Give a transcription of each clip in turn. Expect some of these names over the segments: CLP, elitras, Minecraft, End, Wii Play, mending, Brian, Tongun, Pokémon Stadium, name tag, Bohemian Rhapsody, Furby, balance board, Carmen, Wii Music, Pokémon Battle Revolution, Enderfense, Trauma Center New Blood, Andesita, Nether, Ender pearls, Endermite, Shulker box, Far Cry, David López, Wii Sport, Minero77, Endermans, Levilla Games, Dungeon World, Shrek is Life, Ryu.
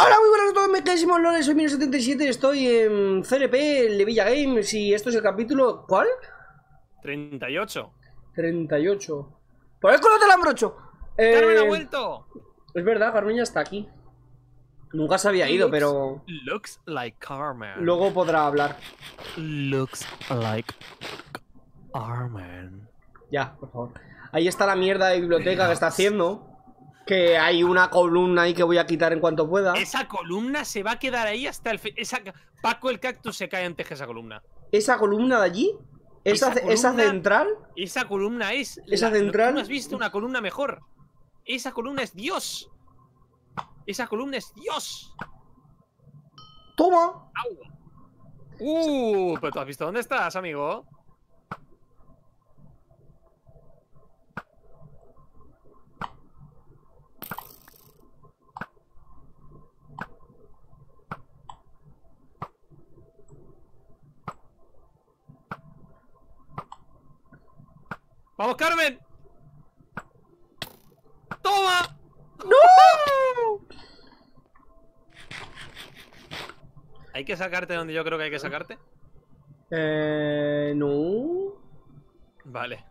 Hola, muy buenas a todos, me quedísimo Lore, soy Minero77, estoy en CLP, Levilla Games, y esto es el capítulo... ¿Cuál? 38. 38. ¡Por el culo te la brocho! ¡Carmen ha vuelto! Es verdad, Carmen ya está aquí. Nunca se había ido, pero... Looks like Carmen. Luego podrá hablar. Looks like Carmen. Ya, por favor. Ahí está la mierda de biblioteca que está haciendo. Que hay una columna ahí que voy a quitar en cuanto pueda. Esa columna se va a quedar ahí hasta el... Paco el cactus se cae antes que esa columna. ¿Esa columna de allí? ¿Esa central? Esa columna es... ¿Esa central? ¿No has visto una columna mejor? Esa columna es Dios. Esa columna es Dios. ¡Toma! Pero tú has visto dónde estás, amigo. ¡Vamos, Carmen! ¡Toma! ¡No! ¿Hay que sacarte donde yo creo que hay que sacarte? No. Vale.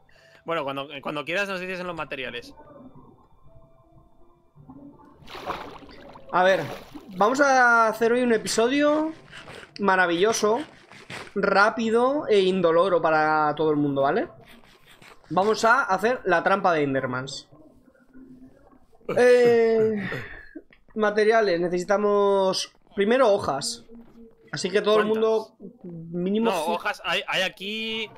Bueno, cuando quieras nos dices en los materiales. A ver, vamos a hacer hoy un episodio maravilloso, rápido e indoloro para todo el mundo, ¿vale? Vamos a hacer la trampa de Endermans. Materiales. Necesitamos primero hojas. Así que todo el mundo mínimo... No, hojas. Hay aquí...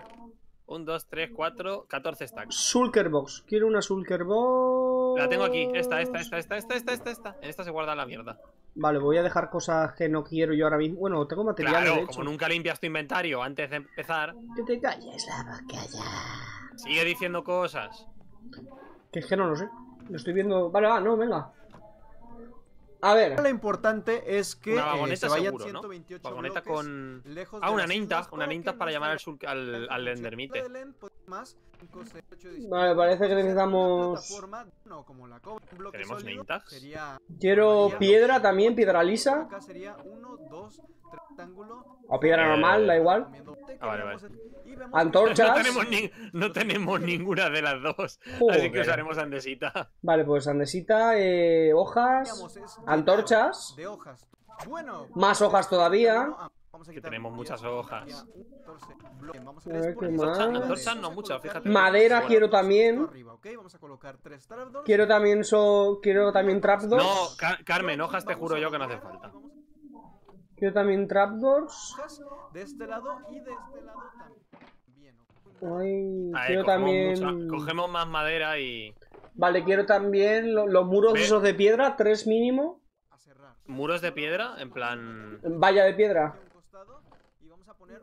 1, 2, 3, 4, 14 stacks. Shulker box. Quiero una Shulker box. La tengo aquí. Esta. En esta se guarda la mierda. Vale, voy a dejar cosas que no quiero yo ahora mismo. Bueno, tengo materiales, claro, de hecho. Como nunca limpias tu inventario antes de empezar... Que te calles la boca ya. Sigue diciendo cosas. Que es que no lo sé. Lo estoy viendo... Vale, va, no, venga. A ver. Lo importante es que... Una vagoneta seguro, 128, ¿no? Vagoneta con... Lejos una neinta. Una neinta para llamar al Endermite. Vale, parece que necesitamos... ¿Tenemos neintas? Quiero piedra también, piedra lisa. O piedra normal, da igual. Ah, vale. Antorchas. No tenemos ninguna de las dos. Joder. Así que usaremos andesita. Vale, pues andesita, hojas, antorchas. Más hojas todavía. Que tenemos muchas hojas. A ver, ¿qué más? Antorchas no muchas, fíjate. Madera quiero también. Quiero también trapdoors. No, Carmen, hojas te juro yo que no hace falta. Quiero también trapdoors. De este lado y de este lado también. Ay, quiero también... Cogemos más madera y... Vale, quiero también los muros esos de piedra, 3 mínimo. ¿Muros de piedra? En plan... Valla de piedra.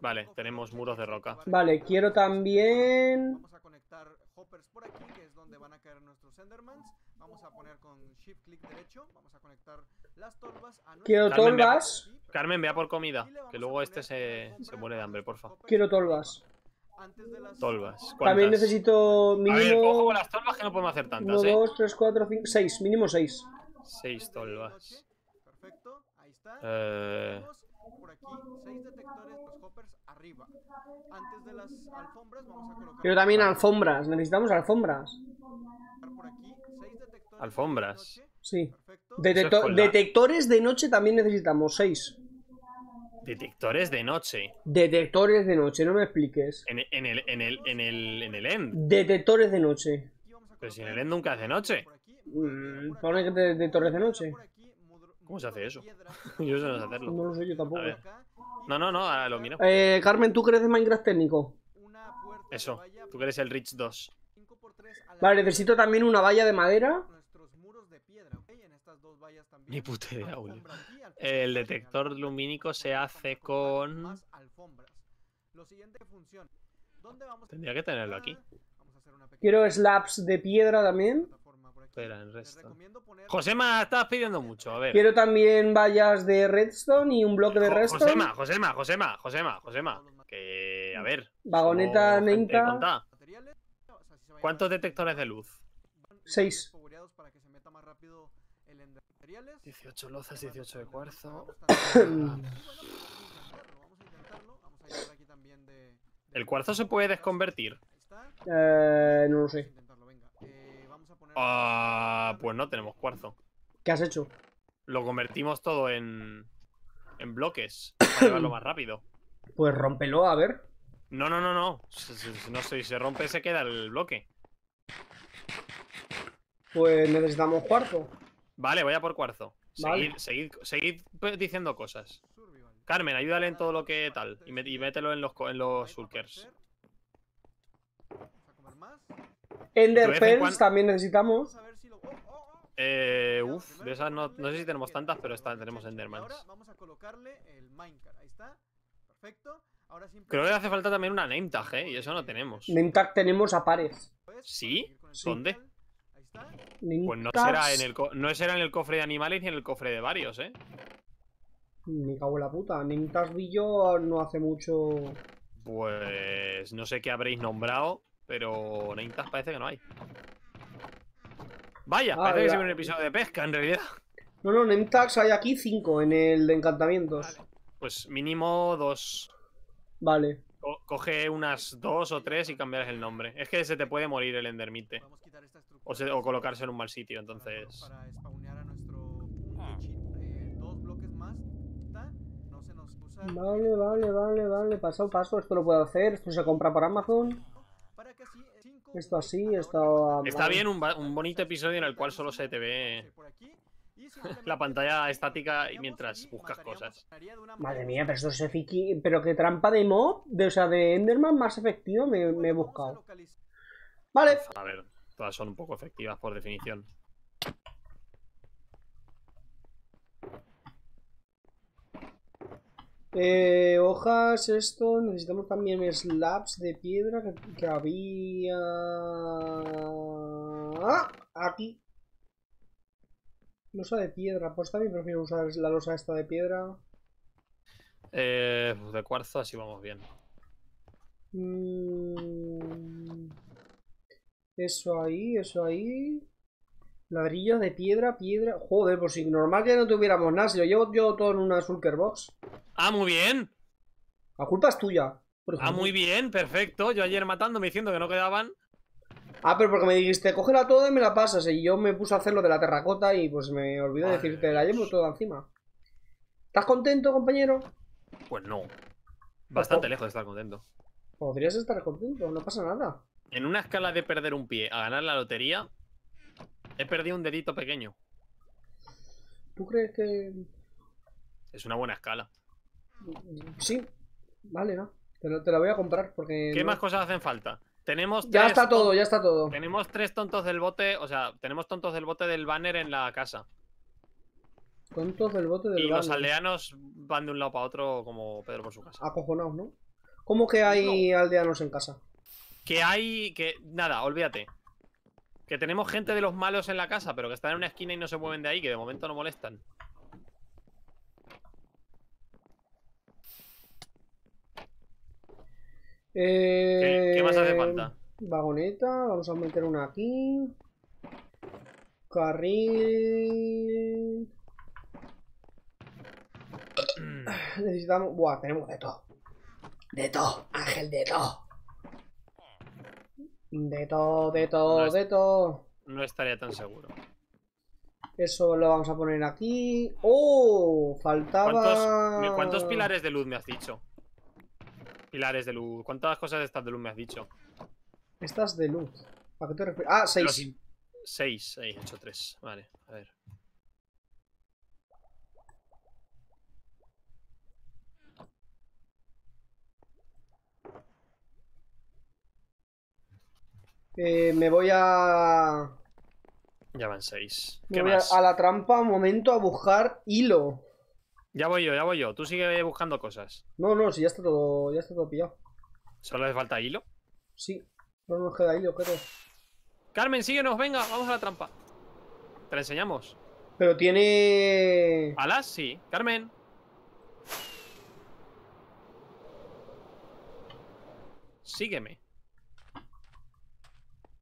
Vale, tenemos muros de roca. Vale, quiero también... Vamos a conectar hoppers por aquí, que es donde van a caer nuestros Endermans. Vamos a poner con shift clic derecho. Vamos a conectar las tolvas a... Quiero tolvas. Carmen, vea por comida, que luego este se muere de hambre, porfa. Quiero tolvas. Tolvas. ¿Cuántas? También necesito mínimo... A ver, ojo con las tolvas que no podemos hacer tantas, 1, 2, 3, 4, 5, 6. Mínimo 6. 6 tolvas. Perfecto, ahí está. Por aquí, 6 detectores, los hoppers arriba. Antes de las alfombras vamos a colocar... Quiero también alfombras, necesitamos alfombras. Por aquí, 6 detectores. Alfombras. Sí. Detectores de noche también necesitamos, 6. ¿Detectores de noche? Detectores de noche, no me expliques. En el End. Detectores de noche. Pero si en el End nunca hace noche. Pone que detectores de noche. ¿Cómo se hace eso? Yo no sé hacerlo. No lo sé yo tampoco. No, ahora lo miro. Carmen, ¿tú crees de Minecraft técnico? Eso, tú crees el Rich 2. Vale, necesito también una valla de madera. Ni puta idea, güey. El detector lumínico se hace con... Tendría que tenerlo aquí. Quiero slabs de piedra también. Espera, el resto. Josema, estás pidiendo mucho, a ver. Quiero también vallas de redstone y un bloque de redstone. Josema. Que, a ver. Vagoneta neinta. ¿Cuántos detectores de luz? 6. el Ender materiales. 18 lozas, 18 de cuarzo. ¿El cuarzo se puede desconvertir? No lo sé. Pues no tenemos cuarzo. ¿Qué has hecho? Lo convertimos todo en bloques para llevarlo más rápido. Pues rómpelo, a ver. No, no, no, no. No sé, si se rompe se queda el bloque. Pues necesitamos cuarzo. Vale, voy a por cuarzo. Vale. Seguid diciendo cosas. Carmen, ayúdale en todo lo que tal. Y mételo en los shulkers. Enderfense también necesitamos. De esas no sé si tenemos tantas, pero tenemos Endermans. Vamos a colocarle el minecart. Ahí está. Perfecto. Ahora creo que hace falta también una name tag, y eso no tenemos. Name tag tenemos a pares. ¿Sí? ¿Dónde? Pues no será en el cofre de animales ni en el cofre de varios, Me cago en la puta. Name tag vi yo no hace mucho. Pues no sé qué habréis nombrado, pero name tag parece que no hay. Vaya, parece que se ve un episodio de pesca en realidad. No, no, name tags hay aquí 5 en el de encantamientos. Vale. Pues mínimo 2. Vale. Coge unas 2 o 3 y cambiarás el nombre. Es que se te puede morir el endermite. O colocarse en un mal sitio, entonces. Para spawnear a nuestro punto, 2 bloques más. No se nos usa. Vale. Paso. Esto lo puedo hacer. Esto se compra por Amazon. Esto así. Está bien, un bonito episodio en el cual solo se te ve la pantalla estática y mientras buscas cosas. Madre mía, pero eso es eficacia. Pero qué trampa de mob, de Enderman más efectivo me he buscado. Vale. A ver, todas son un poco efectivas por definición. Hojas, esto. Necesitamos también slabs de piedra que había... aquí. Losa de piedra, pues también prefiero usar la losa esta de piedra. De cuarzo, así vamos bien. Eso ahí. Ladrillos de piedra. Joder, pues si normal que no tuviéramos nada, si lo llevo yo todo en una Shulker box. Ah, muy bien. La culpa es tuya. Ah, muy bien, perfecto. Yo ayer matándome diciendo que no quedaban. Ah, pero porque me dijiste, cógela toda y me la pasas. Y yo me puse a hacer lo de la terracota y pues me olvidé decirte, la llevo toda encima. ¿Estás contento, compañero? Pues no. Bastante lejos de estar contento. Podrías estar contento, no pasa nada. En una escala de perder un pie a ganar la lotería, he perdido un dedito pequeño. ¿Tú crees que...? Es una buena escala. Sí, vale, no. Te la voy a comprar porque... ¿Qué más cosas hacen falta? Ya está todo. Tenemos 3 tontos del bote, tenemos tontos del bote del banner en la casa. Tontos del bote del banner. Y los aldeanos van de un lado para otro como Pedro por su casa. Acojonados, ¿no? ¿Cómo que hay aldeanos en casa? Nada, olvídate. Que tenemos gente de los malos en la casa, pero que están en una esquina y no se mueven de ahí, que de momento no molestan. ¿Qué más hace falta? Vagoneta, vamos a meter una aquí. Carril. Necesitamos... Buah, tenemos de todo. De todo, Ángel, de todo. De todo. No estaría tan seguro. Eso lo vamos a poner aquí. ¡Oh! Faltaba... ¿Cuántos pilares de luz me has dicho? Pilares de luz. ¿Cuántas cosas de estas de luz me has dicho? Estas de luz. ¿A qué te refieres? 6. 6, 8, 3. Vale, a ver. Me voy a... Ya van 6. Me voy a la trampa un momento a buscar hilo. Ya voy yo. Tú sigue buscando cosas. No, si ya está todo pillado. ¿Solo hace falta hilo? Sí, no nos queda hilo, creo. Carmen, síguenos, venga, vamos a la trampa. Te la enseñamos. Pero tiene... ¿Alas? Sí. Carmen. Sígueme.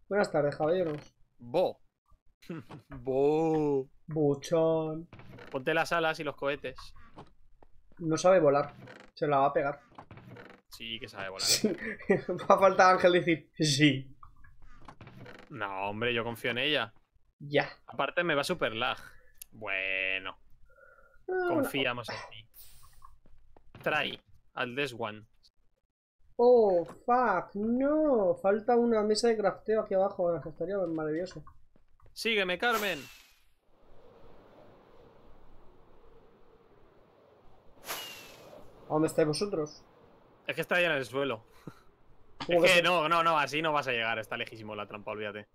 Buenas tardes, caballeros. Bo. Buchón. Ponte las alas y los cohetes. No sabe volar. Se la va a pegar. Sí, que sabe volar. Sí. Va a faltar Ángel decir sí. No, hombre, yo confío en ella. Ya. Aparte me va super lag. Bueno. Confiamos en ti. Try al this one. Oh, fuck, no. Falta una mesa de crafteo aquí abajo. Ahora estaría maravilloso. Sígueme, Carmen. ¿A dónde estáis vosotros? Es que está ahí en el suelo. Es que no, así no vas a llegar. Está lejísimo la trampa, olvídate.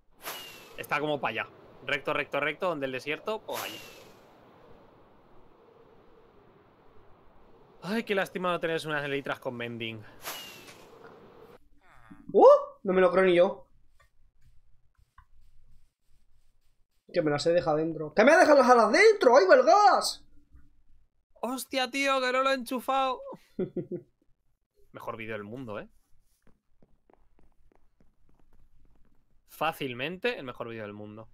Está como para allá. Recto, recto, recto, donde el desierto, pues allí. Ay, qué lástima no tener unas elitras con mending. No me lo creo ni yo. Que me las he dejado dentro. ¡Que me he dejado las alas dentro! ¡Ay, belgas! ¡Hostia, tío! ¡Que no lo he enchufado! Mejor vídeo del mundo, ¿eh? Fácilmente el mejor vídeo del mundo.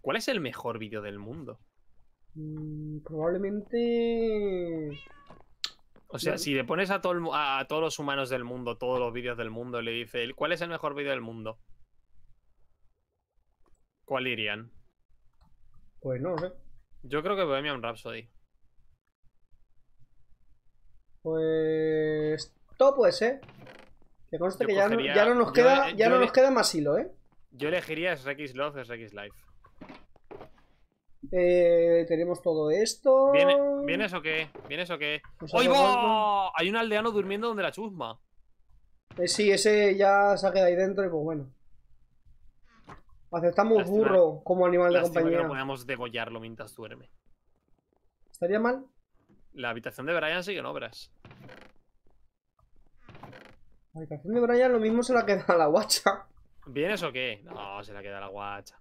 ¿Cuál es el mejor vídeo del mundo? Probablemente... O sea, si le pones a, todos los humanos del mundo, todos los vídeos del mundo, le dice, ¿cuál es el mejor vídeo del mundo? ¿Cuál irían? Pues no lo sé. Yo creo que Bohemian Rhapsody. Pues... todo puede ser. Que conste que ya no nos queda más hilo, ¿eh? Yo elegiría Shrek is Life o Shrek is Life. Tenemos todo esto. ¿Vienes o qué? ¿Vienes o qué? ¡Oigo! Hay un aldeano durmiendo donde la chusma. Sí, ese ya se ha quedado ahí dentro y pues bueno. Aceptamos lástima, burro como animal de compañía. Que no podíamos degollarlo mientras duerme. ¿Estaría mal? La habitación de Brian sigue en obras. La habitación de Brian lo mismo se la queda a la guacha. ¿Vienes o qué? No, se la queda a la guacha.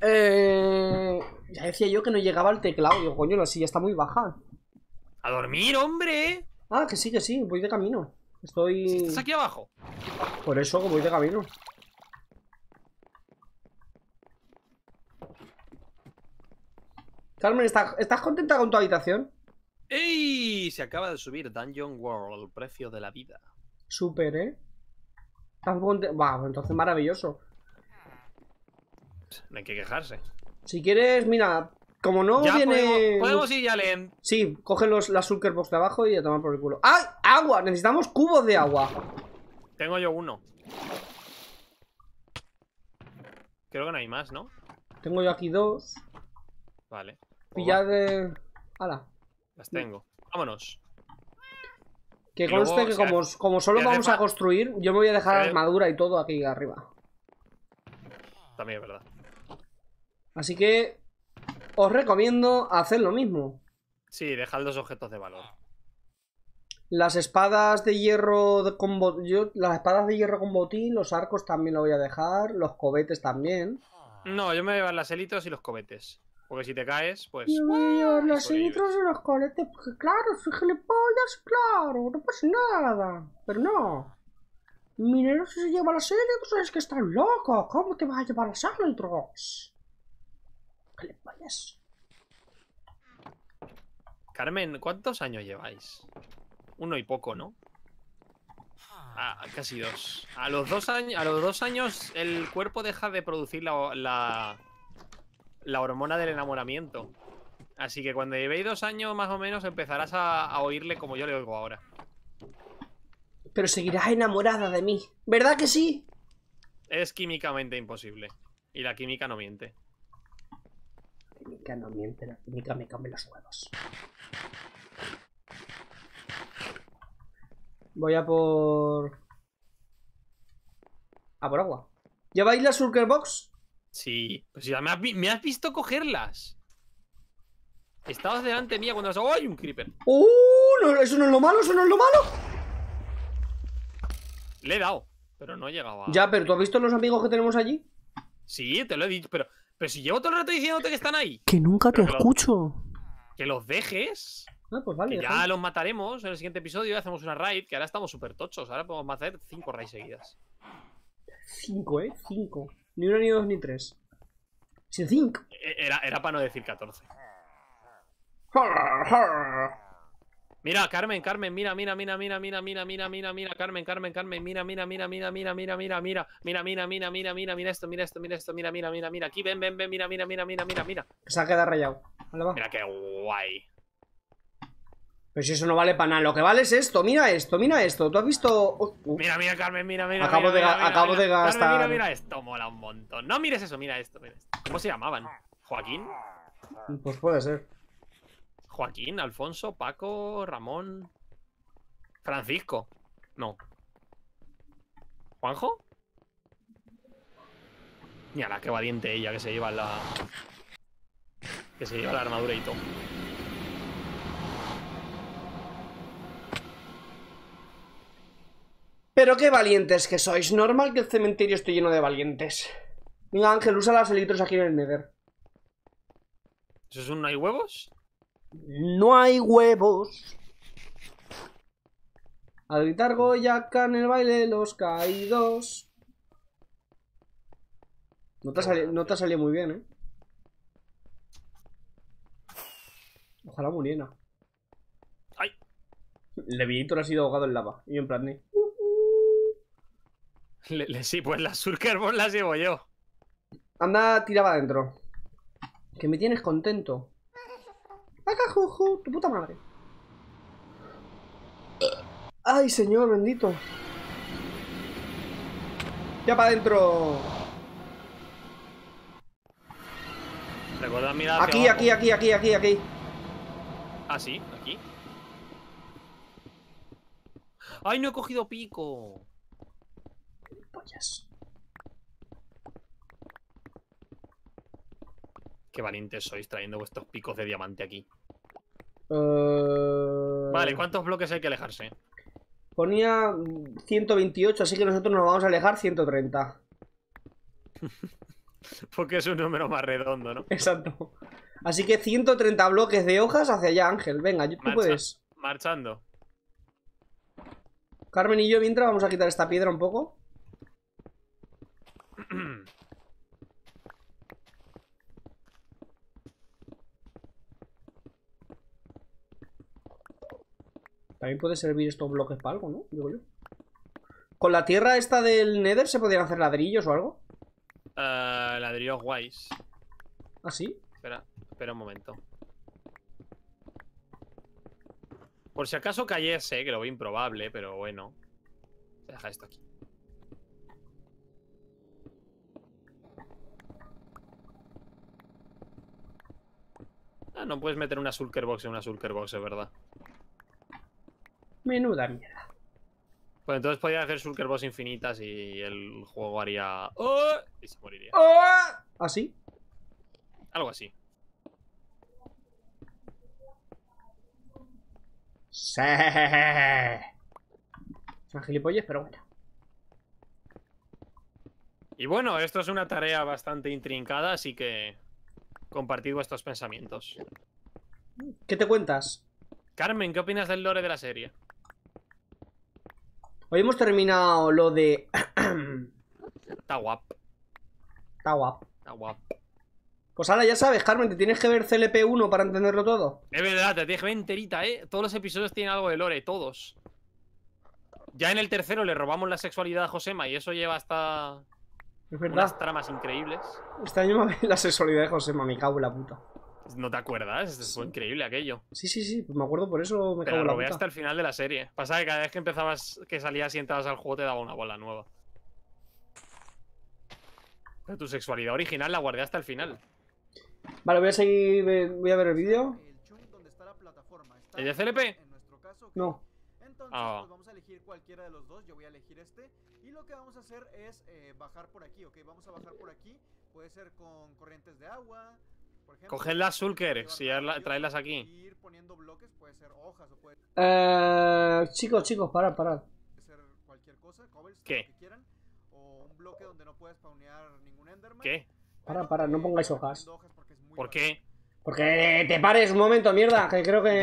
Ya decía yo que no llegaba al teclado. Yo, coño, la silla está muy baja. ¡A dormir, hombre! Ah, que sí, que sí. Voy de camino. Estoy... ¿Sí estás aquí abajo? Por eso, que voy de camino. Carmen, ¿estás contenta con tu habitación? ¡Ey! Se acaba de subir Dungeon World, el precio de la vida. Súper, ¿eh? ¿Estás contenta? Wow, entonces maravilloso. No hay que quejarse. Si quieres, mira, como no ya viene... Podemos ir ya, Len. Sí, coge la Shulker box de abajo y a tomar por el culo. ¡Ay! ¡Agua! Necesitamos cubos de agua. Tengo yo uno. Creo que no hay más, ¿no? Tengo yo aquí dos. Vale. Pillad de... ¡Hala! Las tengo. Vámonos. Que conste luego, que como solo vamos a construir, yo me voy a dejar armadura y todo aquí arriba. También es verdad. Así que os recomiendo hacer lo mismo. Sí, dejad los objetos de valor. Las espadas de hierro con botín, los arcos también lo voy a dejar, los cohetes también. No, yo me voy a llevar las elitras y los cohetes. Porque si te caes, pues... Yo voy a llevar las elitras y los cohetes, porque claro, soy gilipollas, claro, no pasa nada. Pero no. Minero si se lleva las elitras, es que están locos. ¿Cómo te vas a llevar las elitras? Carmen, ¿cuántos años lleváis? Uno y poco, ¿no? Ah, casi dos. A los dos años el cuerpo deja de producir la hormona del enamoramiento. Así que cuando llevéis 2 años más o menos empezarás a oírle como yo le oigo ahora. Pero seguirás enamorada de mí, ¿verdad que sí? Es químicamente imposible. Y la química no miente. La química me cambia los huevos. Voy a por... a por agua. ¿Lleváis la Shulker box? Sí, pues ya me has visto cogerlas. Estabas delante mía cuando... ¡Oh, hay un creeper! ¡Uh! No, eso no es lo malo, eso no es lo malo. Le he dado, pero no he llegado a... Ya, pero ¿tú has visto los amigos que tenemos allí? Sí, te lo he dicho, pero si llevo todo el rato diciéndote que están ahí. Que nunca te escucho. Que los dejes. Ah, pues vale. Ya los mataremos en el siguiente episodio. Hacemos una raid, que ahora estamos súper tochos. Ahora podemos hacer 5 raids seguidas. 5, ¿eh? 5. Ni 1, ni 2, ni 3. Sin 5. Era para no decir 14. Mira, Carmen, Carmen, mira, Carmen, mira esto, mira aquí, ven, mira. Se ha quedado rayado. Mira qué guay. Pero si eso no vale para nada, lo que vale es esto, mira esto, tú has visto... Mira, Carmen, mira. Acabo de gastar... Carmen, mira esto, mola un montón. No mires eso, mira esto. ¿Cómo se llamaban? ¿Joaquín? Pues puede ser. Joaquín, Alfonso, Paco, Ramón, Francisco. No. ¿Juanjo? Mira, qué valiente ella, que se lleva la armadura y todo. Pero qué valientes que sois. Normal que el cementerio esté lleno de valientes. Venga, Ángel, usa las elitras aquí en el Nether. ¿Eso es un no hay huevos? No hay huevos. A gritar Goyaca en el baile los caídos. No te ha salido muy bien, ¿eh? Ojalá muriera. ¡Ay! Levillito ha sido ahogado en lava. Y en plan de... Sí, pues las Shulker box las llevo yo. Anda, tiraba adentro. Que me tienes contento. Acá, juju, tu puta madre. Ay, señor, bendito. Ya para adentro. Recuerda mirar hacia abajo. Aquí. Ah, sí, aquí. Ay, no he cogido pico. Pollas. Qué valientes sois trayendo vuestros picos de diamante aquí. Vale, ¿cuántos bloques hay que alejarse? Ponía 128, así que nosotros nos vamos a alejar 130. Porque es un número más redondo, ¿no? Exacto. Así que 130 bloques de hojas hacia allá, Ángel. Venga, tú puedes. Marchando. Carmen y yo mientras vamos a quitar esta piedra un poco. También puede servir estos bloques para algo, ¿no? Digo yo. ¿Con la tierra esta del Nether se podrían hacer ladrillos o algo? Ladrillos guays. ¿Ah, sí? Espera un momento. Por si acaso cayese, que lo veo improbable, pero bueno. Se deja esto aquí. Ah, no puedes meter una Shulker box en una Shulker box, es verdad. Menuda mierda. Pues entonces podría hacer Shulker box infinitas y el juego haría... ¡Oh! Y se moriría. ¡Oh! ¿Así? Algo así. Sí. Son gilipollas, pero bueno. Y bueno, esto es una tarea bastante intrincada, así que... compartid vuestros pensamientos. ¿Qué te cuentas? Carmen, ¿qué opinas del lore de la serie? Hoy hemos terminado lo de... Está guap. Está guap. Está guap. Pues ahora ya sabes, Carmen, te tienes que ver CLP 1 para entenderlo todo. Es verdad, te tienes que ver enterita, ¿eh? Todos los episodios tienen algo de lore, todos. Ya en el tercero le robamos la sexualidad a Josema y eso lleva hasta... Es verdad. Unas tramas increíbles. Este año me la sexualidad de Josema, me cago en la puta. ¿No te acuerdas? Sí. Fue increíble aquello. Sí, pues me acuerdo, por eso me cago en la puta. Pero lo ve hasta el final de la serie. Pasa que cada vez que empezabas, que salías y entrabas al juego te daba una bola nueva. Pero tu sexualidad original la guardé hasta el final. Vale, voy a seguir, voy a ver el vídeo. ¿El de CLP? No. Entonces, vamos a elegir cualquiera de los dos. Yo voy a elegir este. Y lo que vamos a hacer es bajar por aquí, ¿ok? Vamos a bajar por aquí. Puede ser con corrientes de agua. Coged las Shulker, si ya traedlas aquí. Ir poniendo bloques, puede ser hojas o puede... Chicos, parad. Puede ser cualquier cosa, cobblestone, ¿qué? Lo que quieran. O un bloque donde no puedes spawnear ningún Enderman. ¿Qué? Para, no pongáis hojas. ¿Por qué? Porque te pares un momento, mierda, que creo que...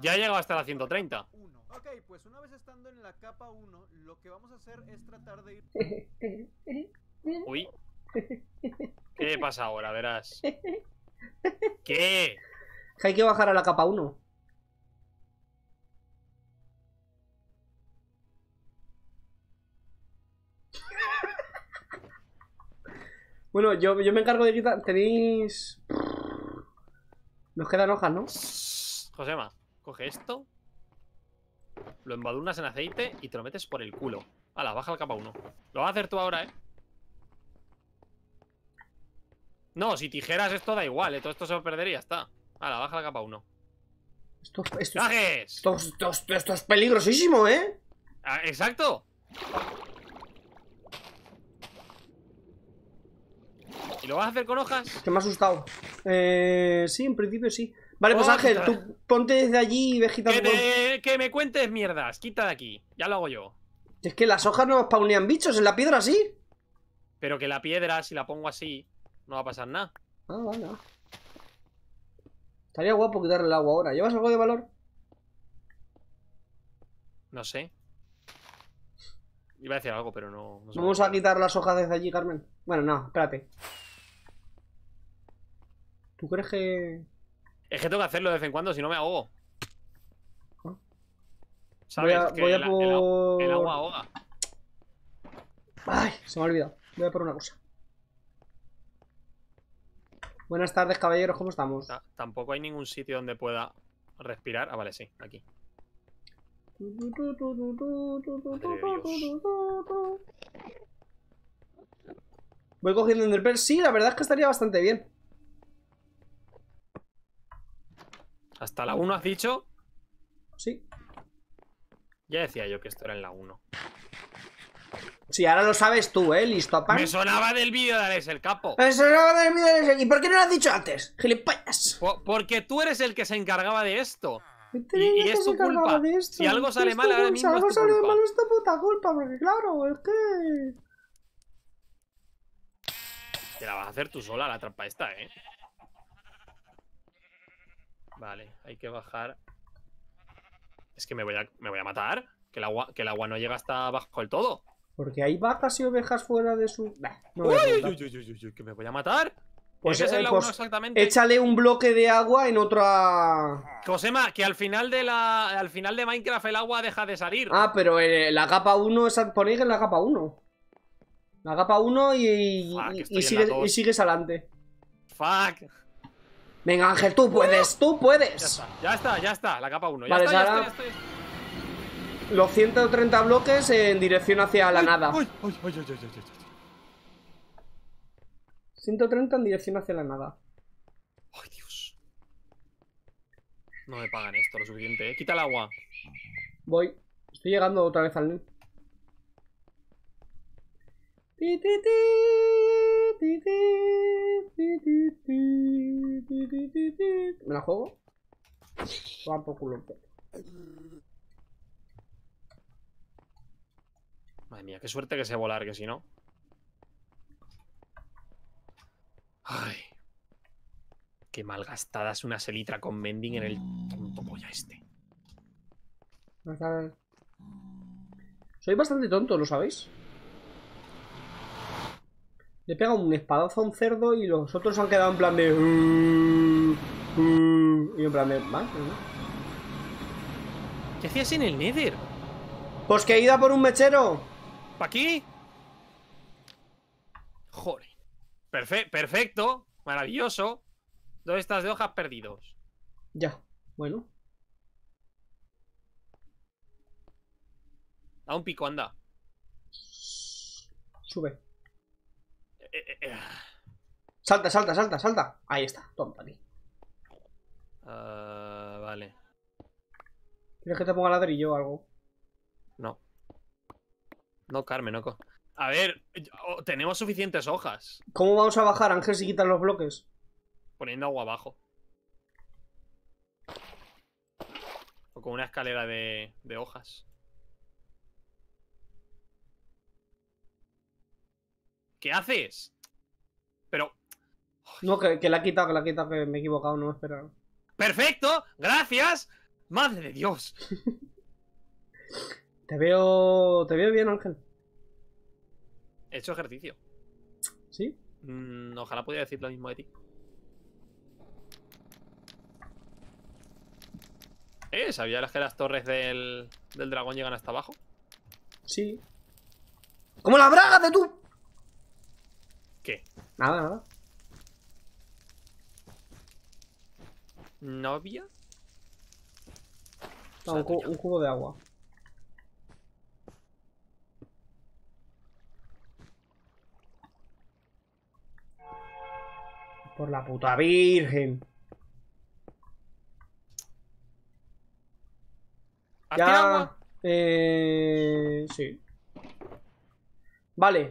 Ya llega hasta la 130. Ok, pues una vez estando en la capa 1, lo que vamos a hacer es tratar de ir... Uy. ¿Qué pasa ahora? Verás. ¿Qué? Hay que bajar a la capa 1. Bueno, yo me encargo de quitar. Tenéis... Nos quedan hojas, ¿no? Josema, coge esto, lo embadurnas en aceite y te lo metes por el culo. Hala, baja al capa 1. Lo vas a hacer tú ahora, ¿eh? No, si tijeras esto da igual, ¿eh? Todo esto se lo perdería y ya está. Hala, baja al capa 1. Esto es peligrosísimo, ¿eh? Ah, exacto. ¿Y lo vas a hacer con hojas? Es que me ha asustado. Sí, en principio sí. Vale, pues Ángel, tú ponte desde allí y ve quitando. Que me cuentes mierdas, quita de aquí. Ya lo hago yo. Es que las hojas no spawnean bichos en la piedra, sí. Pero que la piedra, si la pongo así, no va a pasar nada. Ah, vale. Estaría guapo quitarle el agua ahora. ¿Llevas algo de valor? No sé. Iba a decir algo, pero no sé. Vamos a quitar las hojas desde allí, Carmen. Bueno, no, espérate. ¿Tú crees que...? Es que tengo que hacerlo de vez en cuando, si no me ahogo. ¿Ah? ¿Sabes? Voy a por... El agua ahoga. Ay, se me ha olvidado. Voy a por una cosa. Buenas tardes, caballeros, ¿cómo estamos? Tampoco hay ningún sitio donde pueda respirar. Ah, vale, sí, aquí. Voy cogiendo Ender pearls. Sí, la verdad es que estaría bastante bien. ¿Hasta la 1 has dicho? Sí. Ya decía yo que esto era en la 1. Sí, ahora lo sabes tú, listo, aparte. Me sonaba del vídeo de Alex el Capo. Me sonaba del vídeo de Alex el Capo. ¿Y por qué no lo has dicho antes? ¡Gilipollas! Porque tú eres el que se encargaba de esto. Y es tu culpa. Si algo sale mal ahora mismo, es tu culpa. Si algo sale mal es tu puta culpa, porque claro, es que... Te la vas a hacer tú sola la trampa esta, ¿eh? Vale, hay que bajar. Es que me voy a matar. Que el agua no llega hasta abajo del todo. Porque hay vacas y ovejas fuera de su... Nah, no. Uy, que me voy a matar. Pues, es la 1 exactamente. Échale un bloque de agua en otra... Josema, que al final de Minecraft el agua deja de salir. Ah, pero la capa 1 es... Ponéis en la capa 1. La capa 1 y sigues adelante. Fuck. Venga, Ángel, tú puedes, tú puedes. Ya está, la capa 1. Ya está. Los 130 bloques en dirección hacia la nada. 130 en dirección hacia la nada. Ay, Dios. No me pagan esto lo suficiente, ¿eh? Quita el agua. Voy. Estoy llegando otra vez al... ¿Me la juego? Va por culo. Madre mía, qué suerte que sé volar, que si no... Ay, qué malgastada es una elitra con mending en el tonto polla este. Soy bastante tonto, ¿lo sabéis? Le pega un espadazo a un cerdo y los otros han quedado en plan de... Y en plan de... Vale, ¿no? ¿Qué hacías en el Nether? Pues que he ido a por un mechero. ¿Para aquí? Joder. Perfecto. Maravilloso. Dos estas de hojas perdidos. Ya, bueno. Da un pico, anda. Sube. Salta. Ahí está, tonta aquí. Vale. ¿Quieres que te ponga ladrillo o algo? No. No, Carmen, no. A ver, tenemos suficientes hojas. ¿Cómo vamos a bajar, Ángel, si quitan los bloques? Poniendo agua abajo. O con una escalera de hojas. ¿Qué haces? Pero... No, que la ha quitado, que me he equivocado, no me esperaba. ¡Perfecto! ¡Gracias! ¡Madre de Dios! Te veo bien, Ángel. He hecho ejercicio. ¿Sí? Ojalá pudiera decir lo mismo de ti. ¿Sabías que las torres del dragón llegan hasta abajo? Sí. ¡Como la braga de tú! ¿Qué? Nada, nada. ¿Novia? No, un cubo de agua. Por la puta virgen. ¿Has tirado agua? Sí. Vale.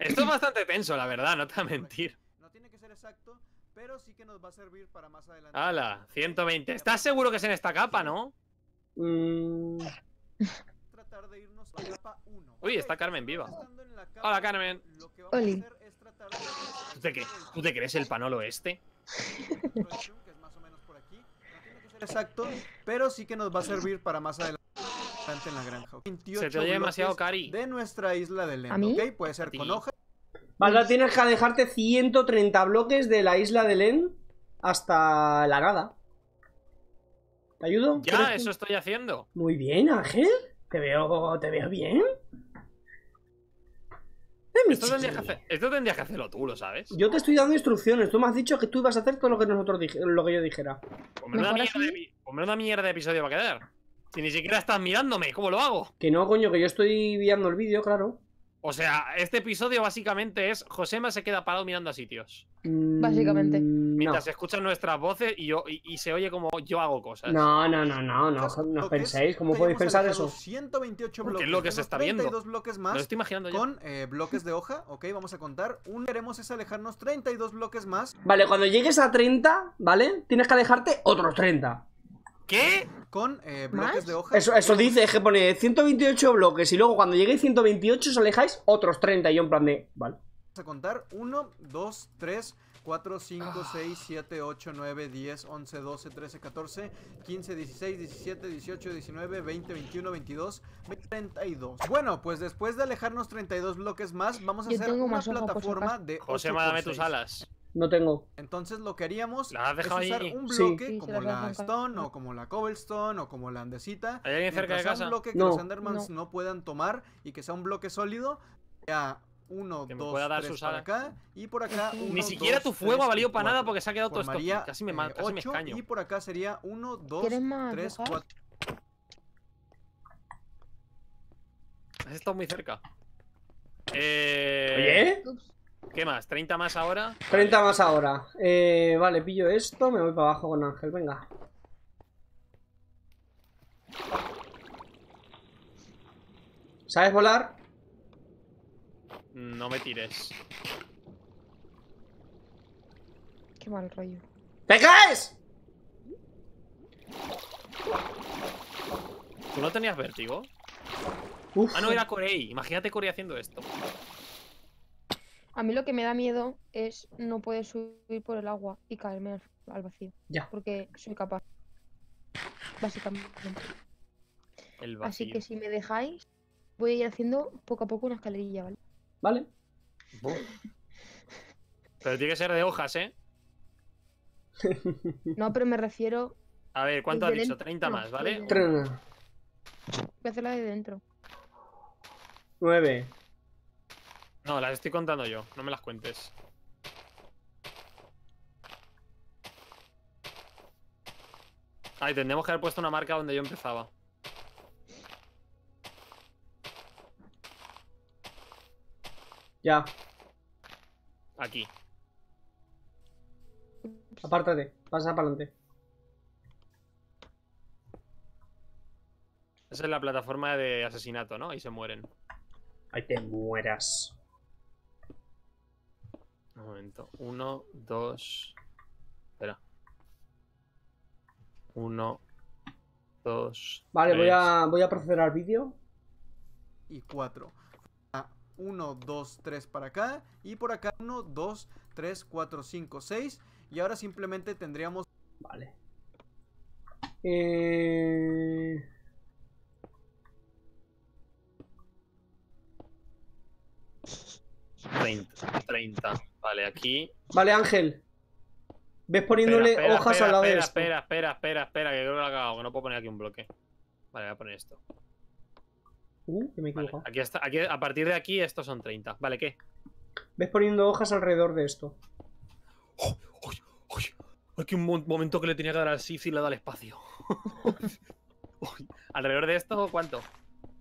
Esto es bastante tenso, la verdad, no te voy a mentir. No tiene que ser exacto, pero sí que nos va a servir para más adelante. ¡Hala! 120. ¿Estás seguro que es en esta capa, no? Tratar de irnos a capa 1. Uy, está Carmen viva. Hola, Carmen. Oli. ¿Tú te crees el panolo este? Exacto, pero sí que nos va a servir para más adelante en la granja. 28 se te oye demasiado, Cari. De nuestra isla del End, ¿ok? Puede ser con hojas. Vale, tienes que dejarte 130 bloques de la isla del End hasta la nada. ¿Te ayudo? Ya, eso estoy haciendo. Muy bien, Ángel. Te veo bien. Esto tendrías que hacerlo tú, ¿lo sabes? Yo te estoy dando instrucciones. Tú me has dicho que tú ibas a hacer todo lo que yo dijera. Ponme una mierda de episodio va a quedar. Si ni siquiera estás mirándome, ¿cómo lo hago? Que no, coño, que yo estoy viendo el vídeo, claro. O sea, este episodio básicamente es Josema se queda parado mirando a sitios. Básicamente. Mientras se escuchan nuestras voces y se oye como yo hago cosas. No os penséis. ¿Cómo podéis pensar eso? 128 bloques. ¿Qué es lo que se está viendo? Bloques más. Lo estoy imaginando yo. Con bloques de hoja, ok, vamos a contar. Queremos es alejarnos 32 bloques más. Vale, cuando llegues a 30, ¿vale? Tienes que alejarte otros 30. ¿Qué? Con bloques de hoja. Eso dice, es que pone 128 bloques. Y luego cuando lleguéis 128 os alejáis otros 30. Y yo en plan de... Vale. Vamos a contar 1, 2, 3, 4, 5, 6, 7, 8, 9, 10, 11, 12, 13, 14, 15, 16, 17, 18, 19, 20, 21, 22, 32. Bueno, pues después de alejarnos 32 bloques más, vamos a hacer una plataforma de... Josema, dame tus alas. No tengo. Entonces lo que haríamos es usar un bloque como la Stone o como la Cobblestone o como la Andesita. ¿Hay alguien cerca de casa? Un bloque que los Endermans no puedan tomar y que sea un bloque sólido. Ya, 1, 2, 3 para acá y por acá. Ni siquiera tu fuego ha valido para nada porque se ha quedado todo esto. Casi me escaño. Y por acá sería 1, 2, 3, 4. Has estado muy cerca. Oye. ¿Qué más? ¿30 más ahora? 30 más ahora. Vale, pillo esto, me voy para abajo con Ángel, venga. ¿Sabes volar? No me tires. Qué mal rollo. ¡Te caes! ¿Tú no tenías vértigo? Uf. Ah, no, era Corey. Imagínate Corey haciendo esto. A mí lo que me da miedo es no poder subir por el agua y caerme al vacío. Ya. Porque soy capaz. Básicamente. El vacío. Así que si me dejáis, voy a ir haciendo poco a poco una escalerilla, ¿vale? Vale. Pero tiene que ser de hojas, ¿eh? No, pero me refiero... A ver, ¿cuánto has dicho? 30 más, ¿vale? 3. Voy a hacerla de dentro. 9. No, las estoy contando yo, no me las cuentes. Ay, tendríamos que haber puesto una marca donde yo empezaba. Ya. Aquí. Apártate, pasa para adelante. Esa es la plataforma de asesinato, ¿no? Ahí se mueren. Ahí te mueras. Un momento. 1, 2. Espera. 1, 2. Vale, voy a proceder al vídeo. Y 4. 1, 2, 3 para acá. Y por acá 1, 2, 3, 4, 5, 6. Y ahora simplemente tendríamos... Vale. 30. Vale, aquí. Vale, Ángel. Ves poniéndole hojas al lado de esto. Espera, que creo que lo he cagado, que no puedo poner aquí un bloque. Vale, voy a poner esto. Que me he equivocado. Vale, aquí está, aquí, a partir de aquí estos son 30. Vale, ¿qué? Ves poniendo hojas alrededor de esto. Aquí un momento que le tenía que dar al shift y le he dado al espacio. ¿Alrededor de esto cuánto?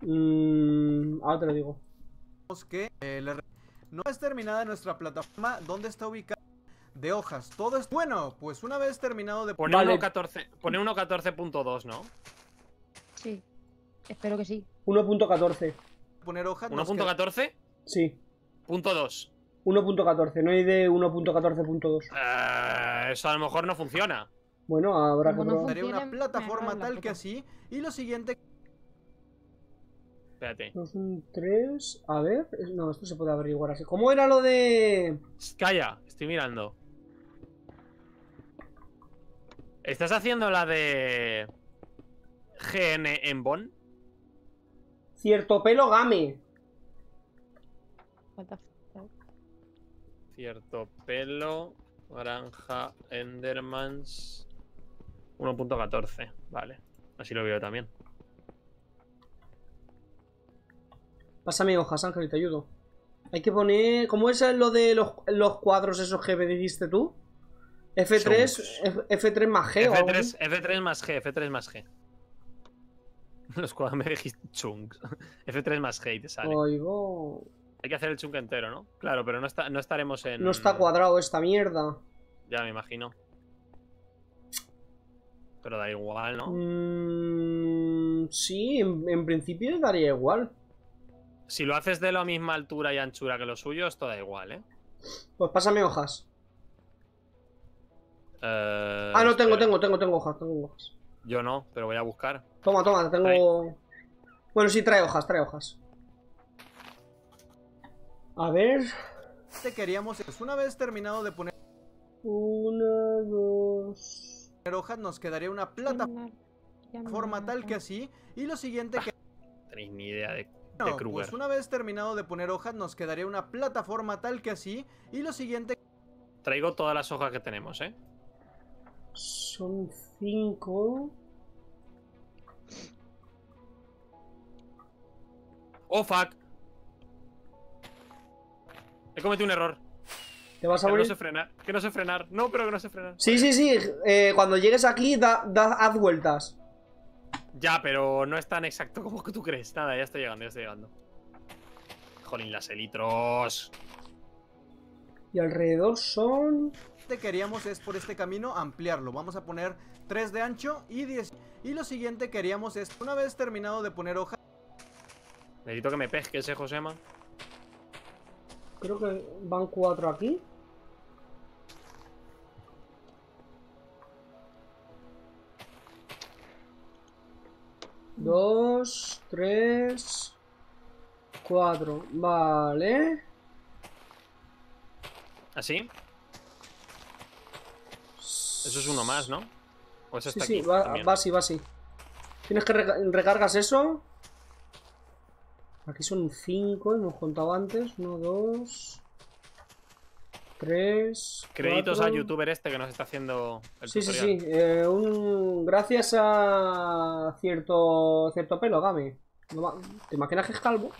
Ahora te lo digo. Que no es terminada nuestra plataforma donde está ubicada de hojas. Todo es bueno, pues una vez terminado de poner 1.14.2, ¿no? Sí, espero que sí. 1.14. ¿Poner hojas? ¿1.14? Sí. Punto 2. 1.14, no hay de 1.14.2. Eso a lo mejor no funciona. Bueno, habrá que probar. Haré una plataforma tal que así. Y lo siguiente. Espérate. 2, 3. A ver. No, esto se puede averiguar así. ¿Cómo era lo de...? Calla, estoy mirando. ¿Estás haciendo la de... GN en Bonn? Cierto pelo game. Cierto pelo, naranja, Endermans, 1.14, vale, así lo veo también. Pásame hojas, Ángel, y te ayudo. Hay que poner... ¿Cómo es lo de los cuadros esos que me dijiste tú? F3, F3 más G. F3 más G, F3 más G. Los cuadros me dijiste chunks. F3 más G y te sale. Oigo... Hay que hacer el chunk entero, ¿no? Claro, pero no estaremos en... No está cuadrado esta mierda. Ya me imagino. Pero da igual, ¿no? Sí, en principio daría igual. Si lo haces de la misma altura y anchura que lo suyo, esto da igual, ¿eh? Pues pásame hojas. No, espera. Tengo hojas. Yo no, pero voy a buscar. Toma, tengo... Ahí. Bueno, sí, trae hojas. A ver... Te queríamos... Una vez terminado de poner... 1, 2... hojas nos quedaría una plataforma tal que así. Y lo siguiente que... No tenéis ni idea de Kruger. Pues una vez terminado de poner hojas nos quedaría una plataforma tal que así. Y lo siguiente... Traigo todas las hojas que tenemos, ¿eh? Son 5... ¡Oh, fuck! He cometido un error. ¿Te vas a morir? Que no sé frenar. No, pero que no sé frenar. Sí. Cuando llegues aquí, haz vueltas. Ya, pero no es tan exacto como tú crees. Nada, ya estoy llegando. Jolín, las elitros. Y alrededor son... Lo que queríamos es por este camino ampliarlo. Vamos a poner 3 de ancho y 10. Y lo siguiente queríamos es, una vez terminado de poner hojas... Necesito que me pesques, Josema. Creo que van 4 aquí. Dos, 3, 4. Vale. ¿Así? Eso es uno más, ¿no? ¿O eso está aquí? Sí, va así, va así. Tienes que recargas eso. Aquí son 5, hemos contado antes. 1, 2, 3. Créditos al youtuber este que nos está haciendo el tutorial. Sí. Gracias a cierto pelo, Gami. ¿Te imaginas que es calvo?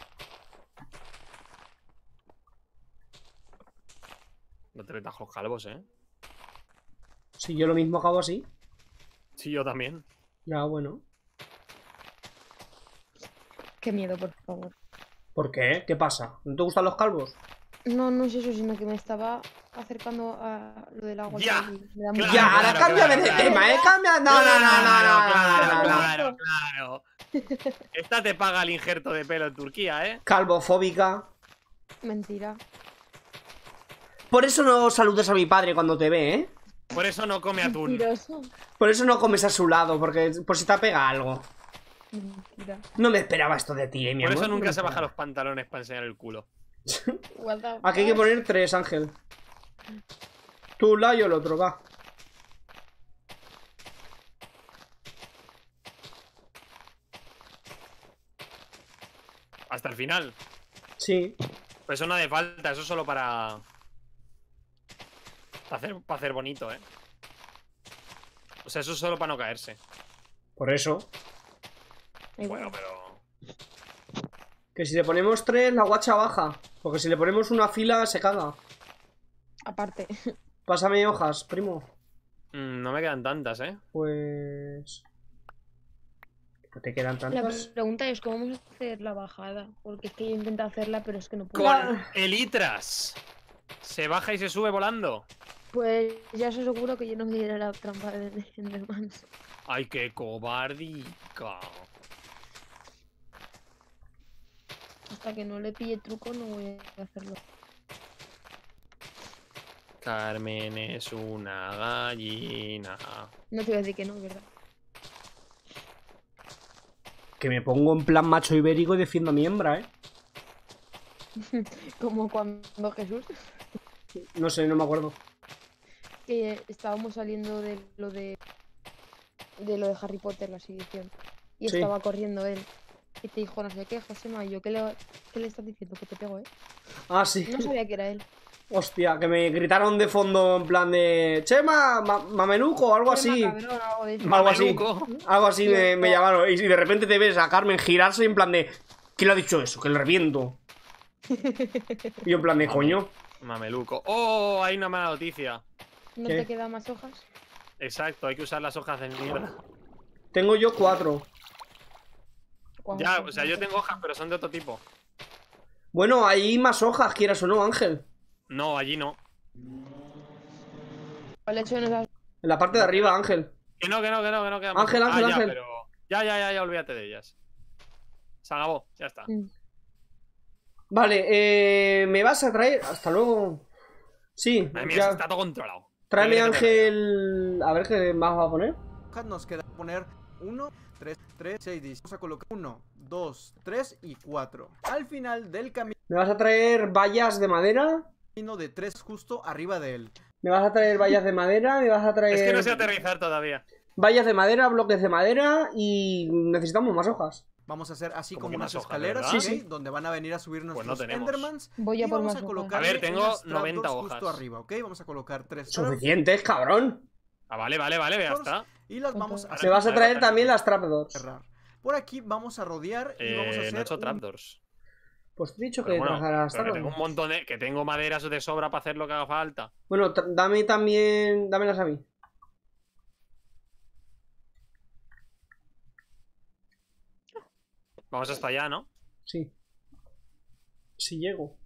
No te metas los calvos, ¿eh? Sí, yo lo mismo acabo así. Sí, yo también. Ya, bueno. Qué miedo, por favor. ¿Por qué? ¿Qué pasa? ¿No te gustan los calvos? No es eso, sino que me estaba acercando a lo del agua. ¡Ya! Ahora cámbiame de tema, ¿eh? ¡Cambia! ¡No! Esta te paga el injerto de pelo en Turquía, ¿eh? Calvofóbica. Mentira. Por eso no saludes a mi padre cuando te ve, ¿eh? Por eso no come atún. Mentiroso. Por eso no comes a su lado, porque por si te pega algo. Mentira. No me esperaba esto de ti, mi amor. Por eso nunca se baja los pantalones para enseñar el culo. Aquí hay que poner 3, Ángel. Tú un lado y el otro, va. ¿Hasta el final? Sí. Pero eso no hace falta, eso es solo para... Para hacer bonito, ¿eh? O sea, eso es solo para no caerse. Por eso. Bueno, pero... Que si le ponemos 3, la guacha baja. Porque si le ponemos una fila, se caga. Aparte. Pásame hojas, primo. No me quedan tantas, ¿eh? Pues... No te quedan tantas. La pregunta es cómo vamos a hacer la bajada. Porque es que yo intento hacerla, pero es que no puedo. ¡Con elitras! Se baja y se sube volando. Pues ya os aseguro que yo no me iré a la trampa de Endermans. ¡Ay, qué cobardica! Hasta que no le pille truco no voy a hacerlo. Carmen es una gallina. No te voy a decir que no, ¿verdad? Que me pongo en plan macho ibérico y defiendo a mi hembra, ¿eh? Como cuando Jesús. No sé, no me acuerdo. Que estábamos saliendo de lo de... Harry Potter, la siguiente. Y sí, estaba corriendo él. Y te dijo, no sé qué, Josema, y yo, ¿qué le estás diciendo? Que te pego, ¿eh? Ah, sí. No sabía que era él. Hostia, que me gritaron de fondo en plan de... Chema, mameluco, algo así. Cabrón, algo así. Algo así me llamaron. Y de repente te ves a Carmen girarse en plan de... ¿Quién le ha dicho eso? Que le reviento. Y yo en plan de coño. Mameluco. ¡Oh! Hay una mala noticia. ¿No te quedan más hojas? Exacto, hay que usar las hojas de mierda. Tengo yo 4. Ya, o sea, yo tengo hojas, pero son de otro tipo. Bueno, hay más hojas, quieras o no, Ángel. No, allí no. En la parte de arriba, Ángel. Que no queda más. Ángel. Ya, pero... ya, olvídate de ellas. Se acabó, ya está. Vale, me vas a traer... Hasta luego. Sí, madre mía, está todo controlado. Tráeme, Ángel... A ver qué más va a poner. Nos queda poner 1, 3, 3, 6, 10. Vamos a colocar 1, 2, 3 y 4. Al final del camino... Me vas a traer vallas de madera... de 3 justo arriba de él. Me vas a traer vallas de madera, me vas a traer... Es que no sé aterrizar todavía. Vallas de madera, bloques de madera y necesitamos más hojas. Vamos a hacer así como unas escaleras, ¿verdad? Sí, sí. Donde van a venir a subir nuestros Endermans. Voy a por más hojas. A ver, tengo 90 hojas. Justo arriba, ¿ok? Vamos a colocar 3. Suficientes, cabrón. Ah, vale, ya está. Y las vamos a... Se vas a traer también las trapdoors. Por aquí vamos a rodear y vamos a hacer... No he hecho trapdoors. Pues te he dicho que trabajarás. Bueno, tengo un montón de... Que tengo maderas de sobra para hacer lo que haga falta. Bueno, dame también... Dámelas a mí. Vamos hasta allá, ¿no? Sí. Sí llego.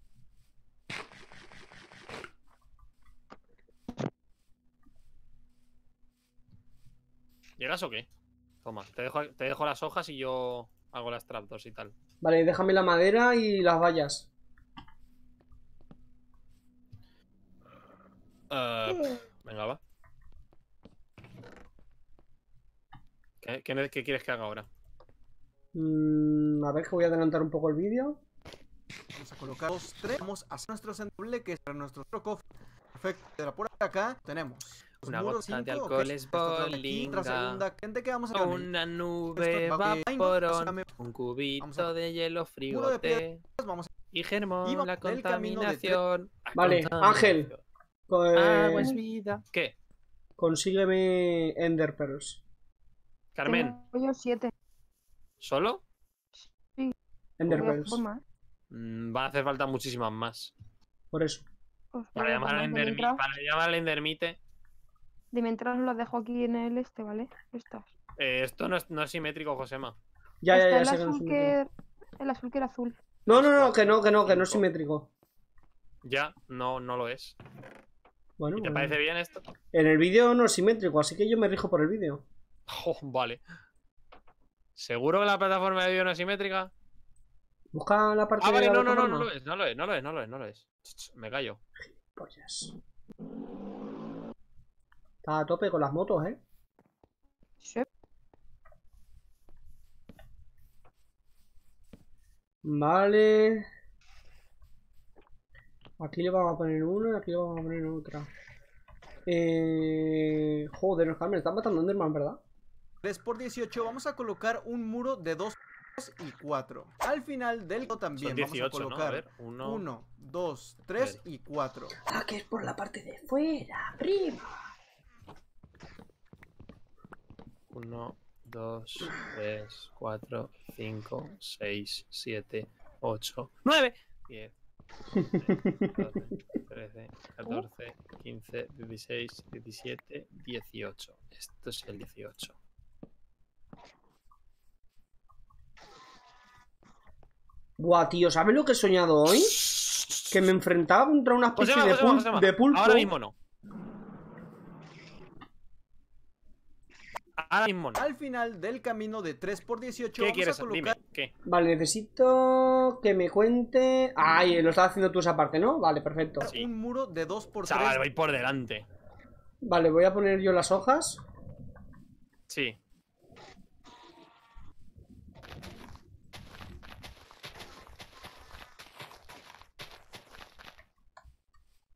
¿Llegas o qué? Toma, te dejo las hojas y yo hago las trapdoors y tal. Vale, déjame la madera y las vallas. Venga, va. ¿Qué quieres que haga ahora? A ver, que voy a adelantar un poco el vídeo. Vamos a colocar 2, 3. Vamos a hacer nuestro centro, que es para nuestro cofre. Perfecto, por acá tenemos una gota de alcohol, es bolinga, una nube vaporón, un cubito de hielo frigote y germón, la contaminación. Vale, Ángel, pues vida. ¿Qué? Consígueme Ender pearls. Carmen. Yo 7. ¿Solo? Sí. Ender pearls. Va a hacer falta muchísimas más. Por eso. Para llamar al endermite. De mientras lo dejo aquí en el este, ¿vale? Estas. Esto no es simétrico, Josema. Ya, sé que no es simétrico. El azul que era azul. No, que no es simétrico. Ya, no lo es. Bueno, ¿te parece bien esto? En el vídeo no es simétrico, así que yo me rijo por el vídeo. Oh, vale. ¿Seguro que la plataforma de vídeo no es simétrica? Busca la parte... Ah, vale, no lo es. Me callo. Pollas. Está a tope con las motos, ¿eh? Sí. Vale. Aquí le vamos a poner una, aquí le vamos a poner otra. Joder, Carmen, están matando Enderman, ¿verdad? 3 por 18, vamos a colocar un muro de 2 y 4. Al final del también 18, vamos a colocar 1, 2, 3 y 4. Ah, que es por la parte de fuera, primo. 1, 2, 3, 4, 5, 6, 7, 8, 9, 10. 12, 13, 14, 15, 16, 17, 18. Esto es el 18. Buah, tío, ¿sabes lo que he soñado hoy? Que me enfrentaba contra una especie de pulpo. Ahora mismo no. Ahora mismo no. Al final del camino de 3×18 ¿qué vamos quieres a colocar? Dime, ¿qué? Vale, necesito que me cuente... Ay, lo estás haciendo tú esa parte, ¿no? Vale, perfecto. Sí. Un muro de 2×3. Chaval, voy por delante. Vale, voy a poner yo las hojas. Sí.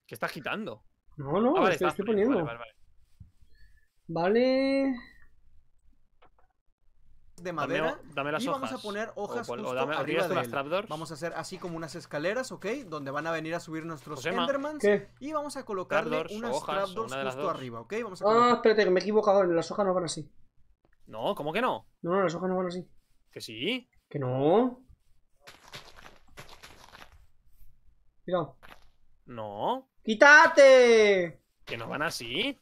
¿Qué estás quitando? No, no, vale, estoy poniendo. Vale. De madera. Dame las hojas. Y vamos a poner hojas justo arriba de él. Vamos a hacer así como unas escaleras, ¿ok? Donde van a venir a subir nuestros Endermans. ¿Qué? Y vamos a colocarle unas trapdoors justo arriba, ¿ok? Vamos a colocar... Ah, espérate, que me he equivocado. Las hojas no van así. No, ¿cómo que no? No, no, las hojas no van así. ¿Que sí? Que no. Cuidado. No. ¡Quítate! ¿Que no van así?